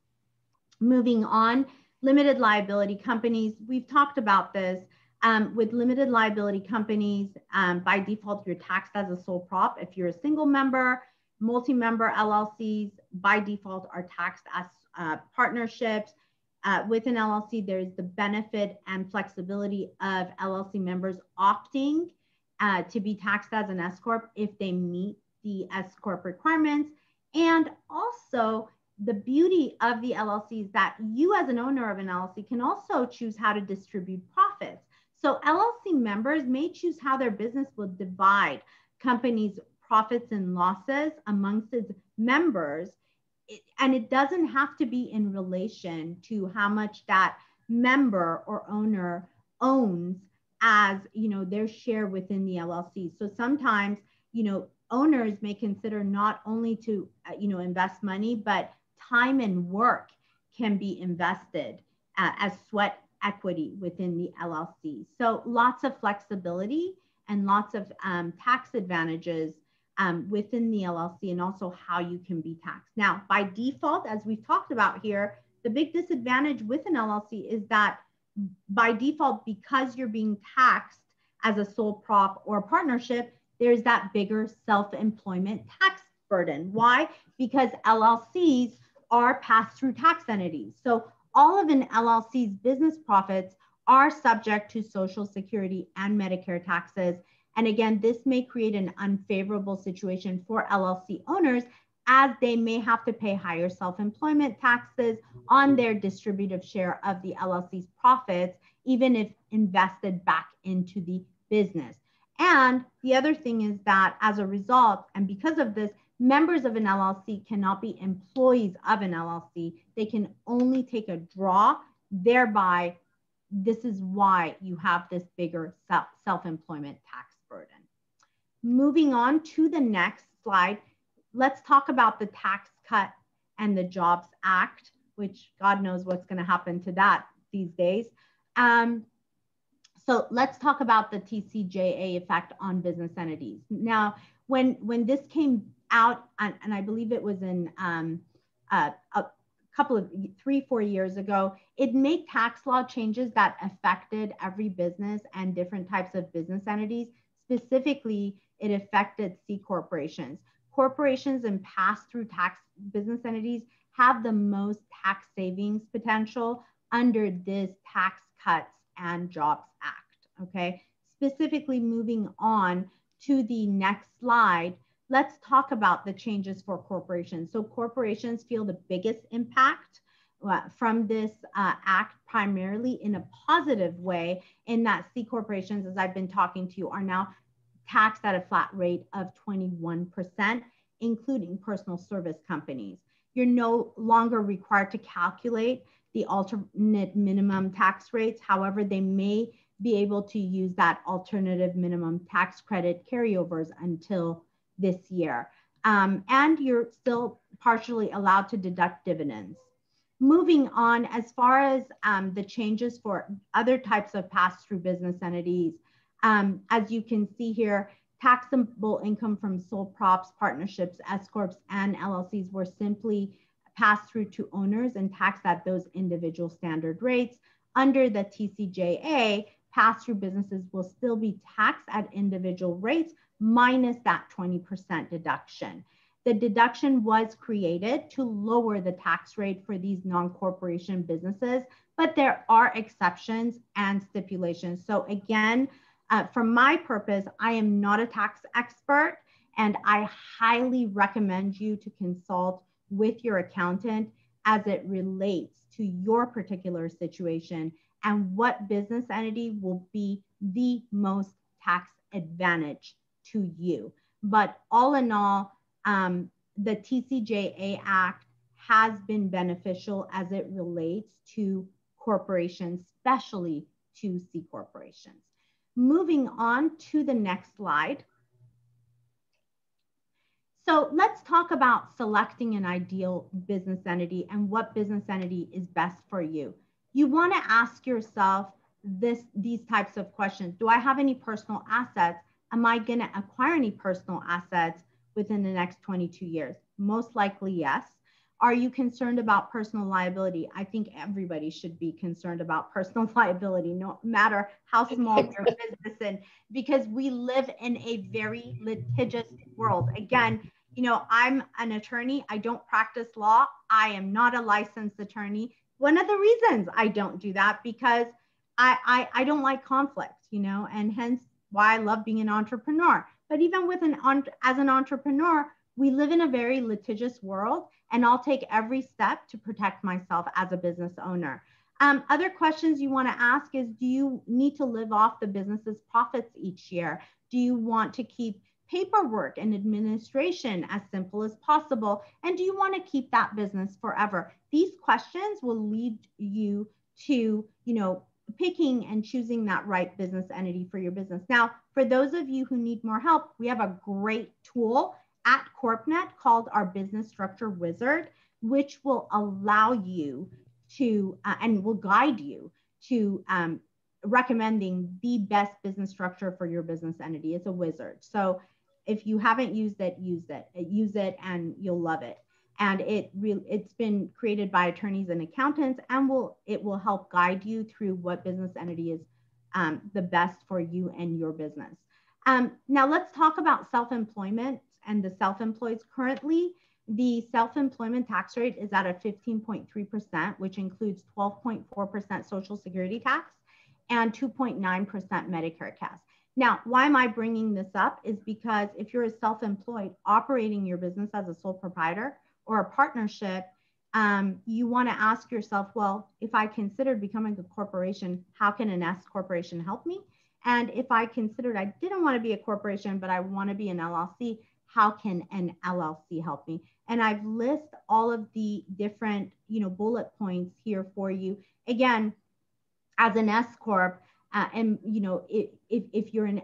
Moving on, limited liability companies. We've talked about this. Um, with limited liability companies, um, by default, you're taxed as a sole prop. If you're a single member, multi-member L L Cs, by default, are taxed as uh, partnerships. Uh, with an L L C, there's the benefit and flexibility of L L C members opting uh, to be taxed as an S-Corp if they meet the S-Corp requirements. And also, the beauty of the L L C is that you as an owner of an L L C can also choose how to distribute profits. So L L C members may choose how their business will divide companies' profits and losses amongst its members. It, and it doesn't have to be in relation to how much that member or owner owns as, you know, their share within the L L C. So sometimes, you know, owners may consider not only to, uh, you know, invest money, but time and work can be invested uh, as sweat equity within the L L C. So lots of flexibility and lots of um, tax advantages um, within the L L C, and also how you can be taxed. Now, by default, as we've talked about here, the big disadvantage with an L L C is that by default, because you're being taxed as a sole prop or partnership, there's that bigger self-employment tax burden. Why? Because L L Cs are pass-through tax entities. So all of an L L C's business profits are subject to Social Security and Medicare taxes. And again, this may create an unfavorable situation for L L C owners, as they may have to pay higher self-employment taxes on their distributive share of the L L C's profits, even if invested back into the business. And the other thing is that as a result, and because of this, members of an L L C cannot be employees of an L L C. They can only take a draw. Thereby, this is why you have this bigger self-employment tax burden. Moving on to the next slide, let's talk about the Tax Cut and the Jobs Act, which God knows what's going to happen to that these days. Um, So let's talk about the T C J A effect on business entities. Now, when, when this came out, and, and I believe it was in um, uh, a couple of three, four years ago, it made tax law changes that affected every business and different types of business entities. Specifically, it affected C-Corporations. Corporations and pass-through tax business entities have the most tax savings potential under this Tax Cuts and Jobs Act, okay? Specifically, moving on to the next slide, let's talk about the changes for corporations. So corporations feel the biggest impact uh, from this uh, act, primarily in a positive way, in that C corporations, as I've been talking to you, are now taxed at a flat rate of twenty-one percent, including personal service companies. You're no longer required to calculate the alternate minimum tax rates. However, they may be able to use that alternative minimum tax credit carryovers until this year. Um, and you're still partially allowed to deduct dividends. Moving on, as far as um, the changes for other types of pass-through business entities, um, as you can see here, taxable income from sole props, partnerships, S-Corps, and L L Cs were simply passed through to owners and taxed at those individual standard rates. Under the T C J A, pass-through businesses will still be taxed at individual rates minus that twenty percent deduction. The deduction was created to lower the tax rate for these non-corporation businesses, but there are exceptions and stipulations. So again, uh, for my purpose, I am not a tax expert, and I highly recommend you to consult with your accountant as it relates to your particular situation and what business entity will be the most tax advantage to you. But all in all, um, the T C J A Act has been beneficial as it relates to corporations, especially to C-corporations. Moving on to the next slide. So let's talk about selecting an ideal business entity and what business entity is best for you. You want to ask yourself this, these types of questions. Do I have any personal assets? Am I going to acquire any personal assets within the next twenty-two years? Most likely, yes. Are you concerned about personal liability? I think everybody should be concerned about personal liability, no matter how small your business is, because we live in a very litigious world. Again, you know, I'm an attorney. I don't practice law. I am not a licensed attorney. One of the reasons I don't do that, because I, I, I don't like conflict, you know, and hence why I love being an entrepreneur. But even with an as an entrepreneur, we live in a very litigious world, and I'll take every step to protect myself as a business owner. Um, other questions you want to ask is, do you need to live off the business's profits each year? Do you want to keep paperwork and administration as simple as possible? And do you want to keep that business forever? These questions will lead you to, you know, picking and choosing that right business entity for your business. Now, for those of you who need more help, we have a great tool at CorpNet called our Business Structure Wizard, which will allow you to, uh, and will guide you to um, recommending the best business structure for your business entity. It's a wizard. So if you haven't used it, use it, use it, and you'll love it. And it re it's been created by attorneys and accountants, and will it will help guide you through what business entity is um, the best for you and your business. Um, now let's talk about self-employment and the self-employed. Currently, the self-employment tax rate is at a fifteen point three percent, which includes twelve point four percent Social Security tax and two point nine percent Medicare tax. Now, why am I bringing this up is because if you're a self-employed operating your business as a sole proprietor or a partnership, um, you wanna ask yourself, well, if I considered becoming a corporation, how can an S corporation help me? And if I considered I didn't wanna be a corporation, but I wanna be an L L C, how can an L L C help me? And I've listed all of the different, you know, bullet points here for you. Again, as an S corp, uh, and you know, if, if, if you're an,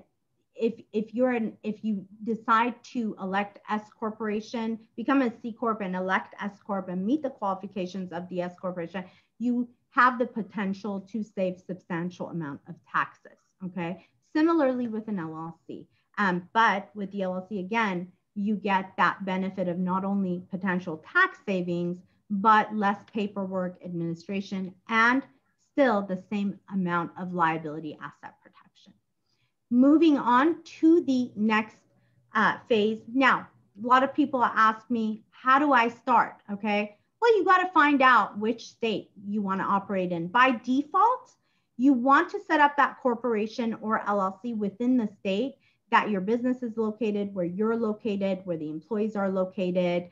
if if you're an, if you decide to elect S corporation, become a C corp and elect S corp and meet the qualifications of the S corporation, you have the potential to save substantial amount of taxes. Okay. Similarly with an L L C. Um, but with the L L C, again, you get that benefit of not only potential tax savings, but less paperwork, administration, and still the same amount of liability asset protection. Moving on to the next uh, phase. Now, a lot of people ask me, how do I start? Okay, well, you got to find out which state you want to operate in. By default, you want to set up that corporation or L L C within the state that your business is located, where you're located, where the employees are located.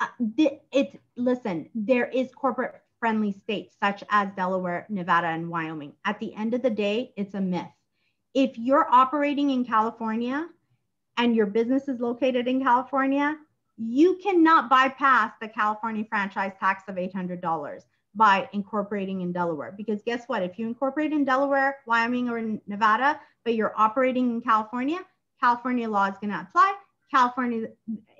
Uh, it's, listen, there is corporate friendly states such as Delaware, Nevada, and Wyoming. At the end of the day, it's a myth. If you're operating in California and your business is located in California, you cannot bypass the California franchise tax of eight hundred dollars by incorporating in Delaware. Because guess what? If you incorporate in Delaware, Wyoming, or in Nevada, but you're operating in California, California law is going to apply. California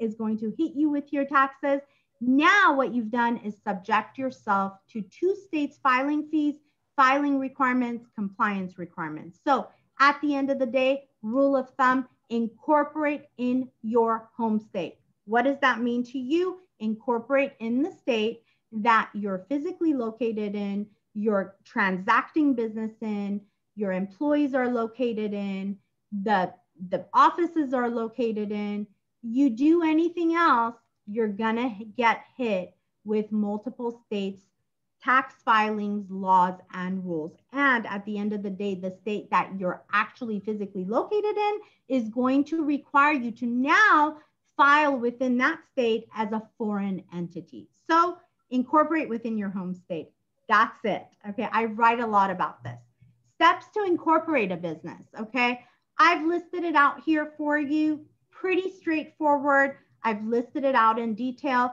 is going to hit you with your taxes. Now what you've done is subject yourself to two states' filing fees, filing requirements, compliance requirements. So at the end of the day, rule of thumb, incorporate in your home state. What does that mean to you? incorporate in the state that you're physically located in, you're transacting business in, your employees are located in, the, the offices are located in. You do anything else, you're gonna get hit with multiple states' tax filings, laws, and rules. And at the end of the day, the state that you're actually physically located in is going to require you to now file within that state as a foreign entity. So incorporate within your home state. That's it. Okay, I write a lot about this. Steps to incorporate a business. Okay, I've listed it out here for you. Pretty straightforward. I've listed it out in detail.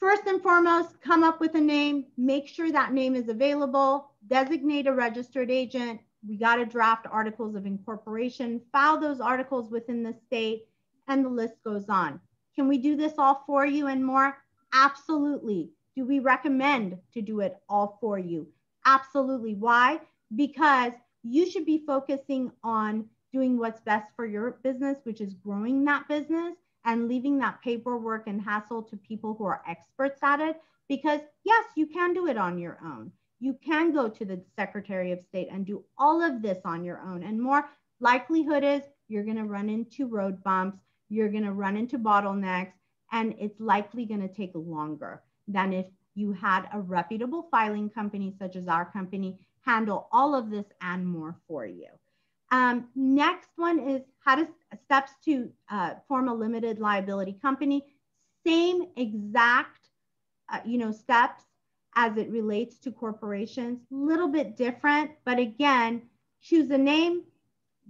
First and foremost, come up with a name, make sure that name is available, designate a registered agent. We got to draft articles of incorporation, file those articles within the state, and the list goes on. Can we do this all for you and more? Absolutely. Do we recommend to do it all for you? Absolutely. Why? Because you should be focusing on doing what's best for your business, which is growing that business, and leaving that paperwork and hassle to people who are experts at it, because yes, you can do it on your own. You can go to the Secretary of State and do all of this on your own, and more likelihood is you're gonna run into road bumps, you're gonna run into bottlenecks, and it's likely gonna take longer than if you had a reputable filing company such as our company handle all of this and more for you. Um, next one is how to steps to uh, form a limited liability company. Same exact, uh, you know, steps as it relates to corporations, little bit different, but again, choose a name,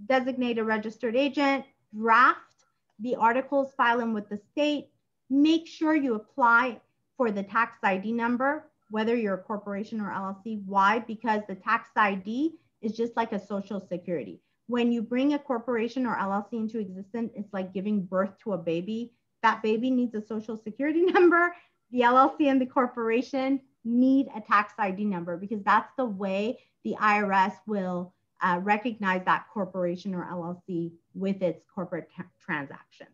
designate a registered agent, draft the articles, file them with the state, make sure you apply for the tax I D number, whether you're a corporation or L L C. Why? Because the tax I D is just like a social security. When you bring a corporation or L L C into existence, it's like giving birth to a baby. That baby needs a social security number. The L L C and the corporation need a tax I D number, because that's the way the I R S will uh, recognize that corporation or L L C with its corporate transactions.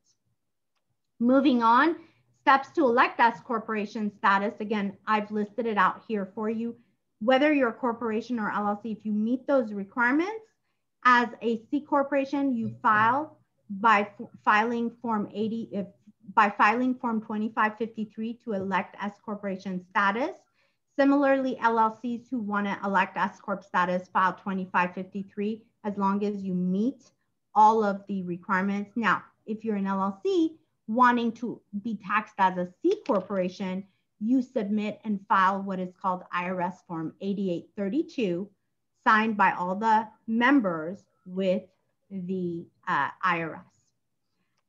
Moving on, steps to elect S corporation status. Again, I've listed it out here for you. Whether you're a corporation or L L C, if you meet those requirements, as a C corporation, you file by filing Form eighty, if, by filing Form twenty-five fifty-three to elect S corporation status. Similarly, L L Cs who want to elect S corp status file twenty-five fifty-three, as long as you meet all of the requirements. Now, if you're an L L C wanting to be taxed as a C corporation, you submit and file what is called I R S Form eighty-eight thirty-two, signed by all the members with the uh, I R S.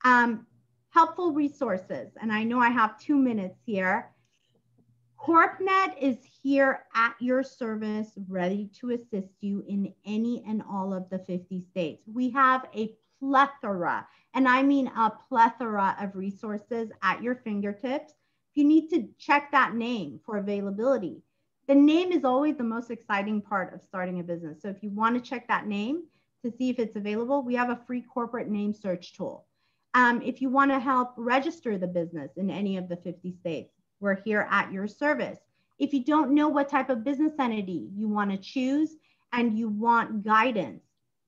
Um, helpful resources, and I know I have two minutes here. CorpNet is here at your service, ready to assist you in any and all of the fifty states. We have a plethora, and I mean a plethora of resources at your fingertips. You need to check that name for availability. The name is always the most exciting part of starting a business. So if you want to check that name to see if it's available, we have a free corporate name search tool. Um, if you want to help register the business in any of the fifty states, we're here at your service. If you don't know what type of business entity you want to choose and you want guidance,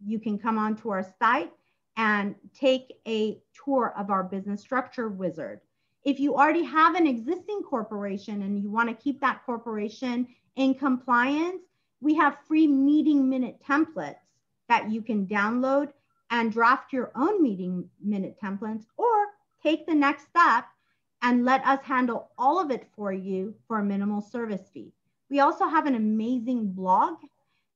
you can come onto our site and take a tour of our business structure wizard. If you already have an existing corporation and you want to keep that corporation in compliance, we have free meeting minute templates that you can download and draft your own meeting minute templates, or take the next step and let us handle all of it for you for a minimal service fee. We also have an amazing blog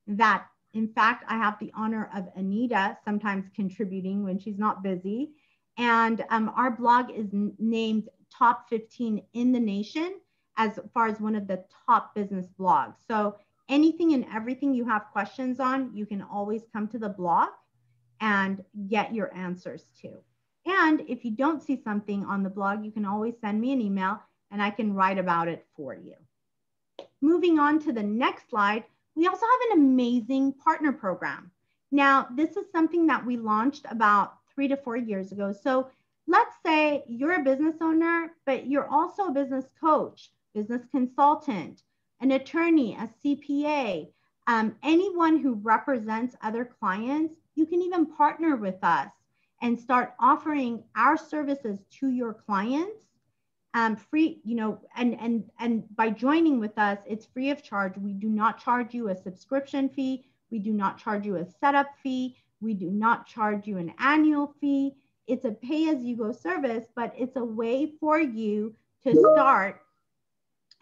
that, in fact, I have the honor of Anita sometimes contributing when she's not busy. And um, our blog is named Top fifteen in the Nation as far as one of the top business blogs. So anything and everything you have questions on, you can always come to the blog and get your answers to. And if you don't see something on the blog, you can always send me an email and I can write about it for you. Moving on to the next slide, we also have an amazing partner program. Now, this is something that we launched about three to four years ago. So let's say you're a business owner, but you're also a business coach, business consultant, an attorney, a C P A, um, anyone who represents other clients. You can even partner with us and start offering our services to your clients um, free, you know, and, and, and by joining with us, it's free of charge. We do not charge you a subscription fee. We do not charge you a setup fee. We do not charge you an annual fee. It's a pay-as-you-go service, but it's a way for you to start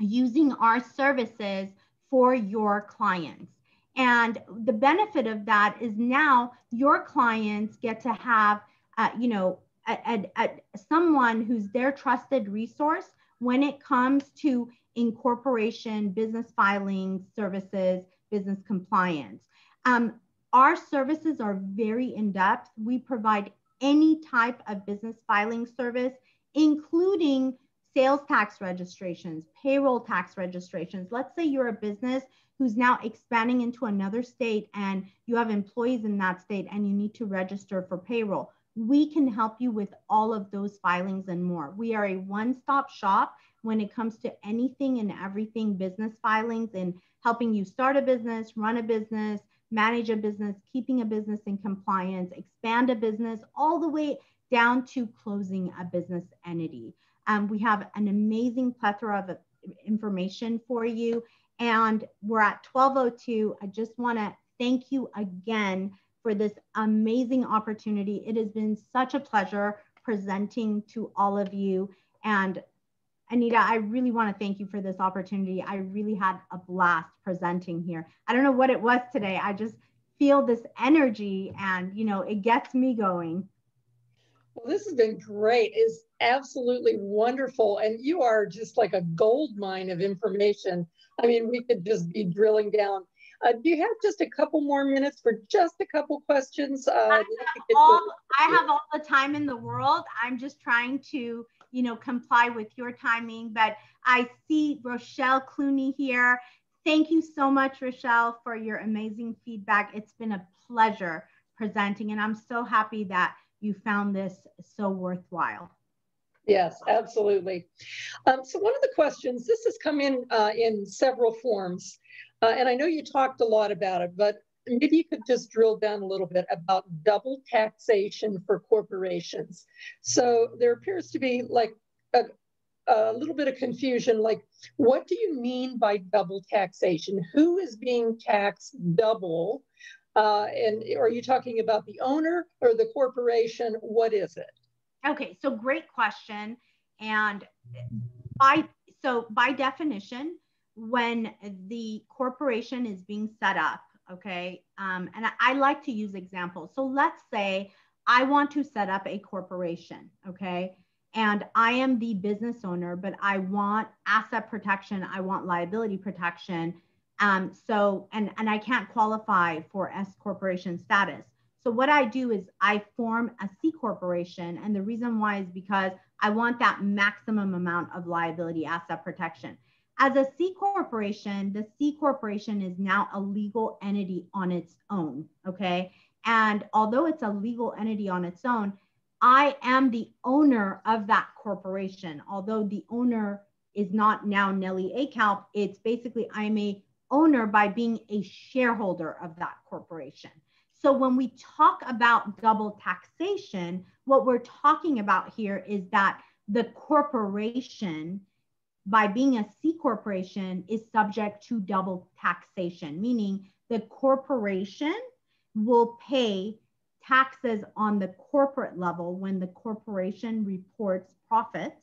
using our services for your clients. And the benefit of that is now your clients get to have, uh, you know, a, a, a someone who's their trusted resource when it comes to incorporation, business filing services, business compliance. Um, our services are very in-depth. We provide any type of business filing service, including sales tax registrations, payroll tax registrations. Let's say you're a business who's now expanding into another state and you have employees in that state and you need to register for payroll. We can help you with all of those filings and more. We are a one-stop shop when it comes to anything and everything business filings and helping you start a business, run a business, manage a business, keeping a business in compliance, expand a business, all the way down to closing a business entity. Um, we have an amazing plethora of uh, information for you. And we're at twelve oh two. I just want to thank you again for this amazing opportunity. It has been such a pleasure presenting to all of you. And Anita, I really want to thank you for this opportunity. I really had a blast presenting here. I don't know what it was today. I just feel this energy and, you know, it gets me going. Well, this has been great. It's absolutely wonderful. And you are just like a gold mine of information. I mean, we could just be drilling down. Uh, do you have just a couple more minutes for just a couple questions? Uh, I, have all, I have all the time in the world. I'm just trying to, you know, comply with your timing, but I see Rochelle Clooney here. Thank you so much, Rochelle, for your amazing feedback. It's been a pleasure presenting, and I'm so happy that you found this so worthwhile. Yes, absolutely. Um, so one of the questions, this has come in uh, in several forms, uh, and I know you talked a lot about it, but maybe you could just drill down a little bit about double taxation for corporations. So there appears to be like a, a little bit of confusion, like what do you mean by double taxation? Who is being taxed double? Uh, and are you talking about the owner or the corporation? What is it? Okay, so great question. And by, so by definition, when the corporation is being set up, okay, um, and I, I like to use examples. So let's say I want to set up a corporation, okay, and I am the business owner, but I want asset protection, I want liability protection, um, so, and, and I can't qualify for S corporation status. So what I do is I form a C corporation, and the reason why is because I want that maximum amount of liability asset protection. As a C corporation, the C corporation is now a legal entity on its own, okay? And although it's a legal entity on its own, I am the owner of that corporation. Although the owner is not now Nellie Akalp, it's basically I'm a owner by being a shareholder of that corporation. So when we talk about double taxation, what we're talking about here is that the corporation, by being a C corporation, is subject to double taxation, meaning the corporation will pay taxes on the corporate level when the corporation reports profits.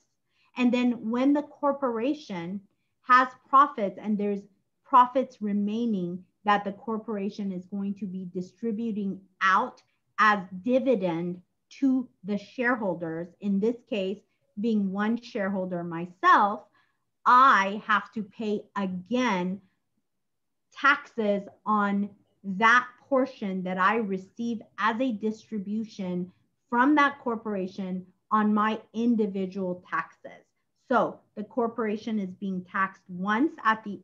And then when the corporation has profits and there's profits remaining that the corporation is going to be distributing out as dividend to the shareholders, in this case, being one shareholder myself, I have to pay again taxes on that portion that I receive as a distribution from that corporation on my individual taxes. So the corporation is being taxed once at the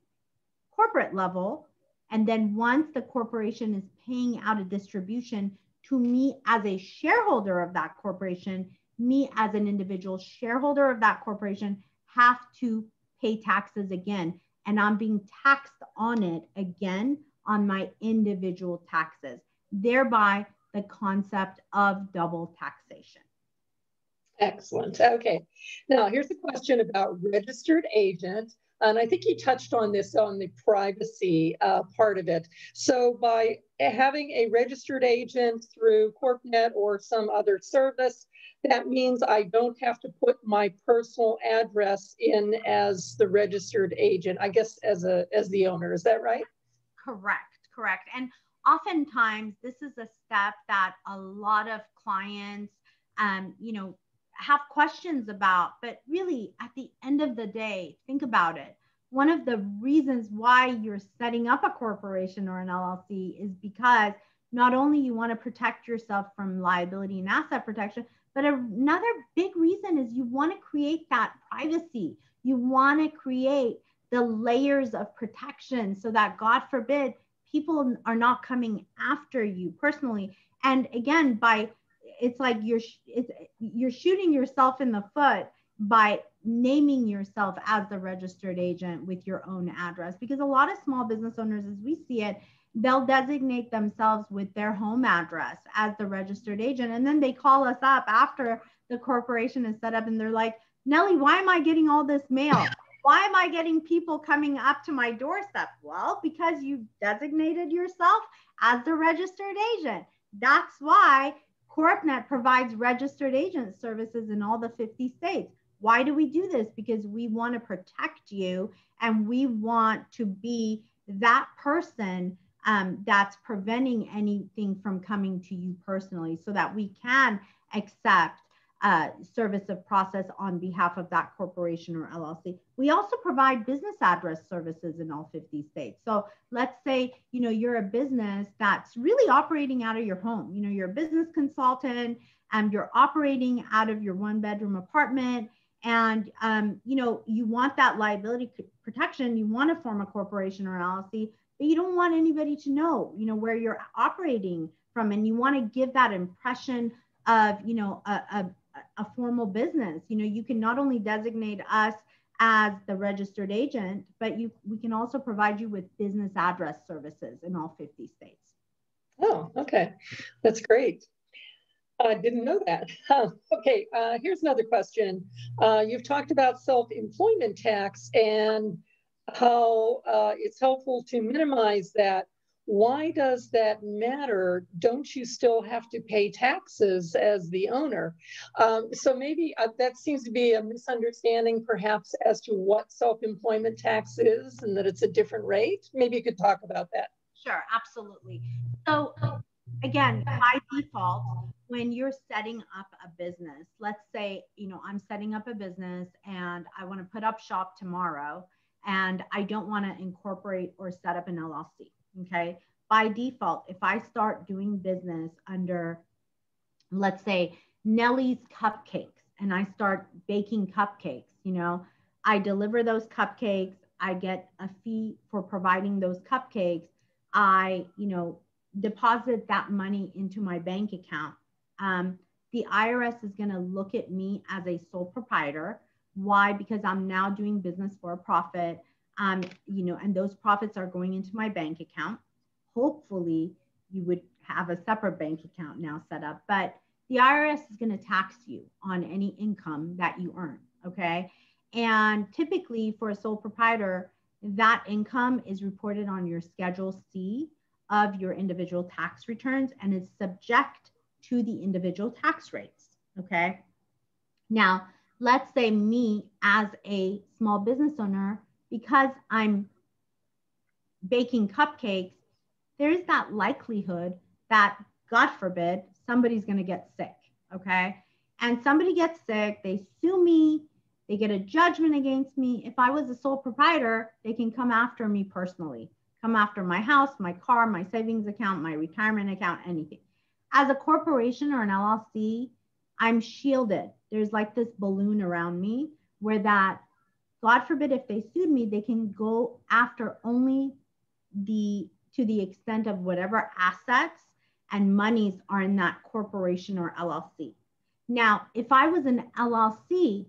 corporate level, and then once the corporation is paying out a distribution to me as a shareholder of that corporation, me as an individual shareholder of that corporation have to pay taxes again. And I'm being taxed on it again on my individual taxes, thereby the concept of double taxation. Excellent. Okay. Now, here's a question about registered agent. And I think you touched on this on the privacy uh, part of it. So by having a registered agent through CorpNet or some other service, that means I don't have to put my personal address in as the registered agent, I guess, as a as the owner. Is that right? Correct, correct. And oftentimes this is a step that a lot of clients, um, you know, have questions about, but really at the end of the day, think about it. One of the reasons why you're setting up a corporation or an L L C is because not only you want to protect yourself from liability and asset protection, but another big reason is you want to create that privacy. You want to create the layers of protection so that, God forbid, people are not coming after you personally. And again, by it's like you're it's, you're shooting yourself in the foot by naming yourself as the registered agent with your own address, because a lot of small business owners, as we see it, they'll designate themselves with their home address as the registered agent. And then they call us up after the corporation is set up and they're like, Nellie, why am I getting all this mail? Why am I getting people coming up to my doorstep? Well, because you designated yourself as the registered agent. That's why CorpNet provides registered agent services in all the fifty states. Why do we do this? Because we want to protect you and we want to be that person um, that's preventing anything from coming to you personally, so that we can accept uh, service of process on behalf of that corporation or L L C. We also provide business address services in all fifty states. So let's say, you know, you're a business that's really operating out of your home. You know, you're a business consultant and you're operating out of your one bedroom apartment, and, um, you know, you want that liability protection. You want to form a corporation or L L C, but you don't want anybody to know, you know, where you're operating from. And you want to give that impression of, you know, a, a a formal business. You know, you can not only designate us as the registered agent, but you we can also provide you with business address services in all fifty states. Oh, okay. That's great. I didn't know that. Huh. Okay, uh, here's another question. Uh, you've talked about self-employment tax and how uh, it's helpful to minimize that. Why does that matter? Don't you still have to pay taxes as the owner? Um, so maybe uh, that seems to be a misunderstanding perhaps as to what self-employment tax is and that it's a different rate. Maybe you could talk about that. Sure, absolutely. So again, by default, when you're setting up a business, let's say, you know, I'm setting up a business and I want to put up shop tomorrow and I don't want to incorporate or set up an L L C. Okay, by default, if I start doing business under, let's say, Nellie's Cupcakes, and I start baking cupcakes, you know, I deliver those cupcakes, I get a fee for providing those cupcakes, I, you know, deposit that money into my bank account. Um, the I R S is going to look at me as a sole proprietor. Why? Because I'm now doing business for a profit. Um, you know, and those profits are going into my bank account. Hopefully, you would have a separate bank account now set up, but the I R S is going to tax you on any income that you earn. Okay. And typically for a sole proprietor, that income is reported on your Schedule C of your individual tax returns and is subject to the individual tax rates. Okay. Now, let's say me as a small business owner, because I'm baking cupcakes, there's that likelihood that, God forbid, somebody's going to get sick, okay? And somebody gets sick, they sue me, they get a judgment against me. If I was a sole proprietor, they can come after me personally, come after my house, my car, my savings account, my retirement account, anything. As a corporation or an L L C, I'm shielded. There's like this balloon around me where that, God forbid, if they sued me, they can go after only the to the extent of whatever assets and monies are in that corporation or L L C. Now, if I was an L L C,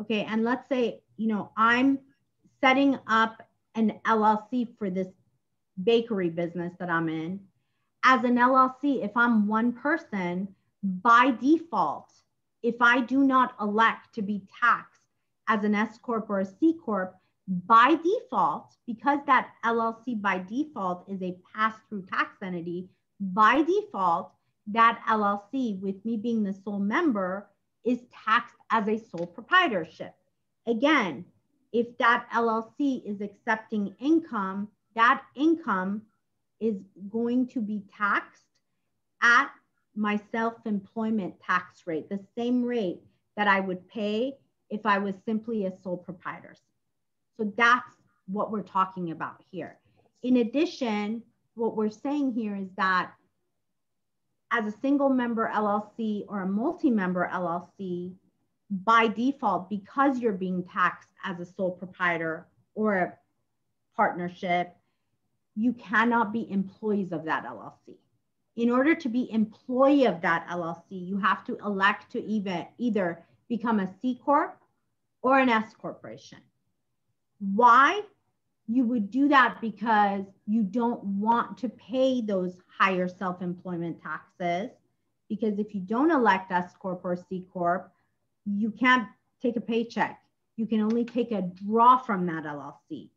okay, and let's say, you know, I'm setting up an L L C for this bakery business that I'm in. As an L L C, if I'm one person, by default, if I do not elect to be taxed as an S-Corp or a C-Corp, by default, because that L L C by default is a pass-through tax entity, by default, that L L C, with me being the sole member, is taxed as a sole proprietorship. Again, if that L L C is accepting income, that income is going to be taxed at my self-employment tax rate, the same rate that I would pay if I was simply a sole proprietor. So that's what we're talking about here. In addition, what we're saying here is that as a single member L L C or a multi-member L L C, by default, because you're being taxed as a sole proprietor or a partnership, you cannot be employees of that L L C. In order to be employee of that L L C, you have to elect to either, either become a C-Corp or an S-Corporation. Why? You would do that because you don't want to pay those higher self-employment taxes, because if you don't elect S-Corp or C-Corp, you can't take a paycheck. You can only take a draw from that L L C.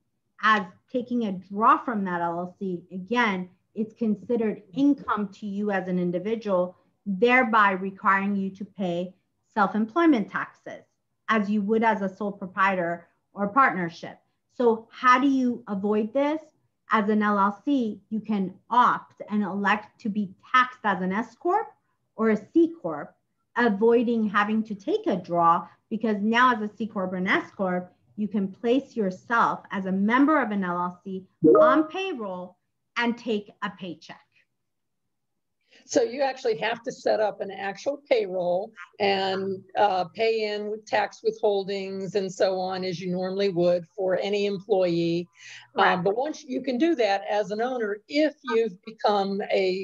As taking a draw from that L L C, again, it's considered income to you as an individual, thereby requiring you to pay self-employment taxes as you would as a sole proprietor or partnership. So how do you avoid this? As an L L C, you can opt and elect to be taxed as an S-Corp or a C-Corp, avoiding having to take a draw, because now as a C-Corp or an S-Corp, you can place yourself as a member of an L L C on payroll and take a paycheck. So you actually have to set up an actual payroll and uh, pay in with tax withholdings and so on as you normally would for any employee. Right. Um, but once you can do that as an owner, if you've become a,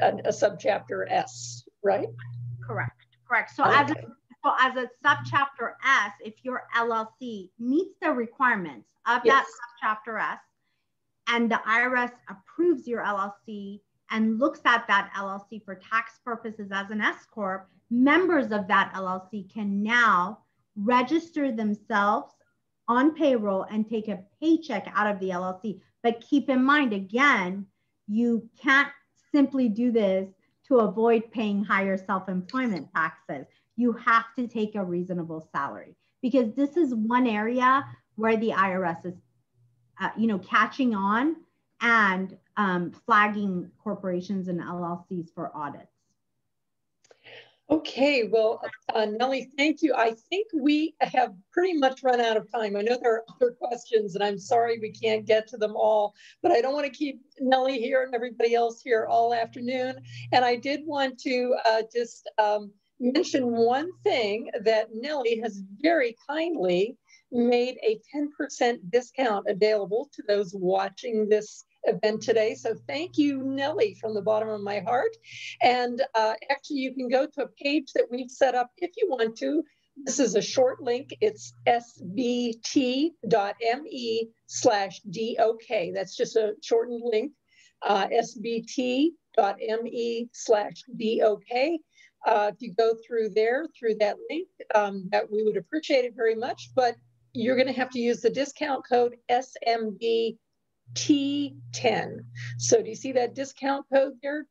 a, a subchapter S, right? Correct, correct. So, okay. as, a, so as a subchapter S, if your L L C meets the requirements of yes. that subchapter S and the I R S approves your L L C, and looks at that L L C for tax purposes as an S-Corp, members of that L L C can now register themselves on payroll and take a paycheck out of the L L C. But keep in mind, again, you can't simply do this to avoid paying higher self-employment taxes. You have to take a reasonable salary, because this is one area where the I R S is uh, you know, catching on and um, flagging corporations and L L Cs for audits. Okay, well, uh, Nellie, thank you. I think we have pretty much run out of time. I know there are other questions, and I'm sorry we can't get to them all, but I don't want to keep Nellie here and everybody else here all afternoon. And I did want to uh, just um, mention one thing that Nellie has very kindly made a ten percent discount available to those watching this event today. So thank you, Nellie, from the bottom of my heart. And uh, actually, you can go to a page that we've set up if you want to. This is a short link. It's sbt.me slash DOK. That's just a shortened link, uh, sbt.me slash DOK. Uh, if you go through there, through that link, um, that we would appreciate it very much, but you're going to have to use the discount code S M B T ten. So do you see that discount code there?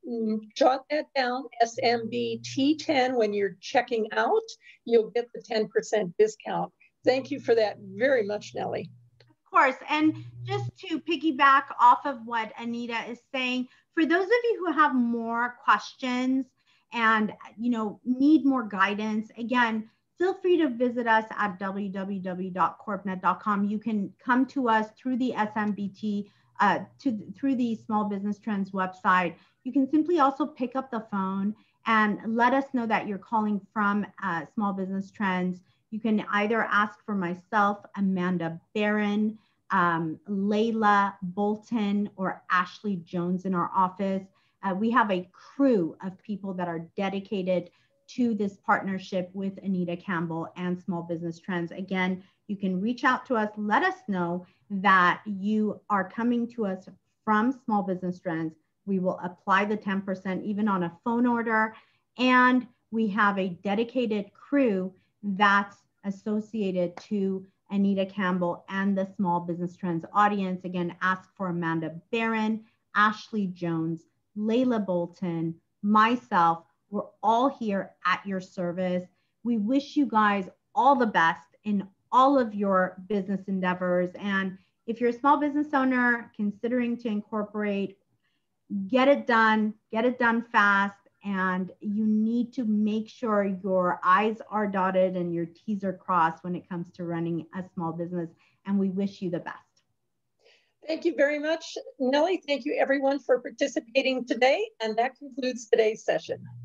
Jot that down, S M B T ten. When you're checking out, you'll get the ten percent discount. Thank you for that very much, Nellie. Of course, and just to piggyback off of what Anita is saying, for those of you who have more questions and, you know, need more guidance, again, feel free to visit us at w w w dot corp net dot com. You can come to us through the S M B T, uh, to, through the Small Business Trends website. You can simply also pick up the phone and let us know that you're calling from uh, Small Business Trends. You can either ask for myself, Amanda Barron, um, Layla Bolton, or Ashley Jones in our office. Uh, we have a crew of people that are dedicated to this partnership with Anita Campbell and Small Business Trends. Again, you can reach out to us. Let us know that you are coming to us from Small Business Trends. We will apply the ten percent even on a phone order. And we have a dedicated crew that's associated to Anita Campbell and the Small Business Trends audience. Again, ask for Amanda Barron, Ashley Jones, Layla Bolton, myself. We're all here at your service. We wish you guys all the best in all of your business endeavors. And if you're a small business owner considering to incorporate, get it done, get it done fast. And you need to make sure your I's are dotted and your T's are crossed when it comes to running a small business. And we wish you the best. Thank you very much, Nellie. Thank you everyone for participating today. And that concludes today's session.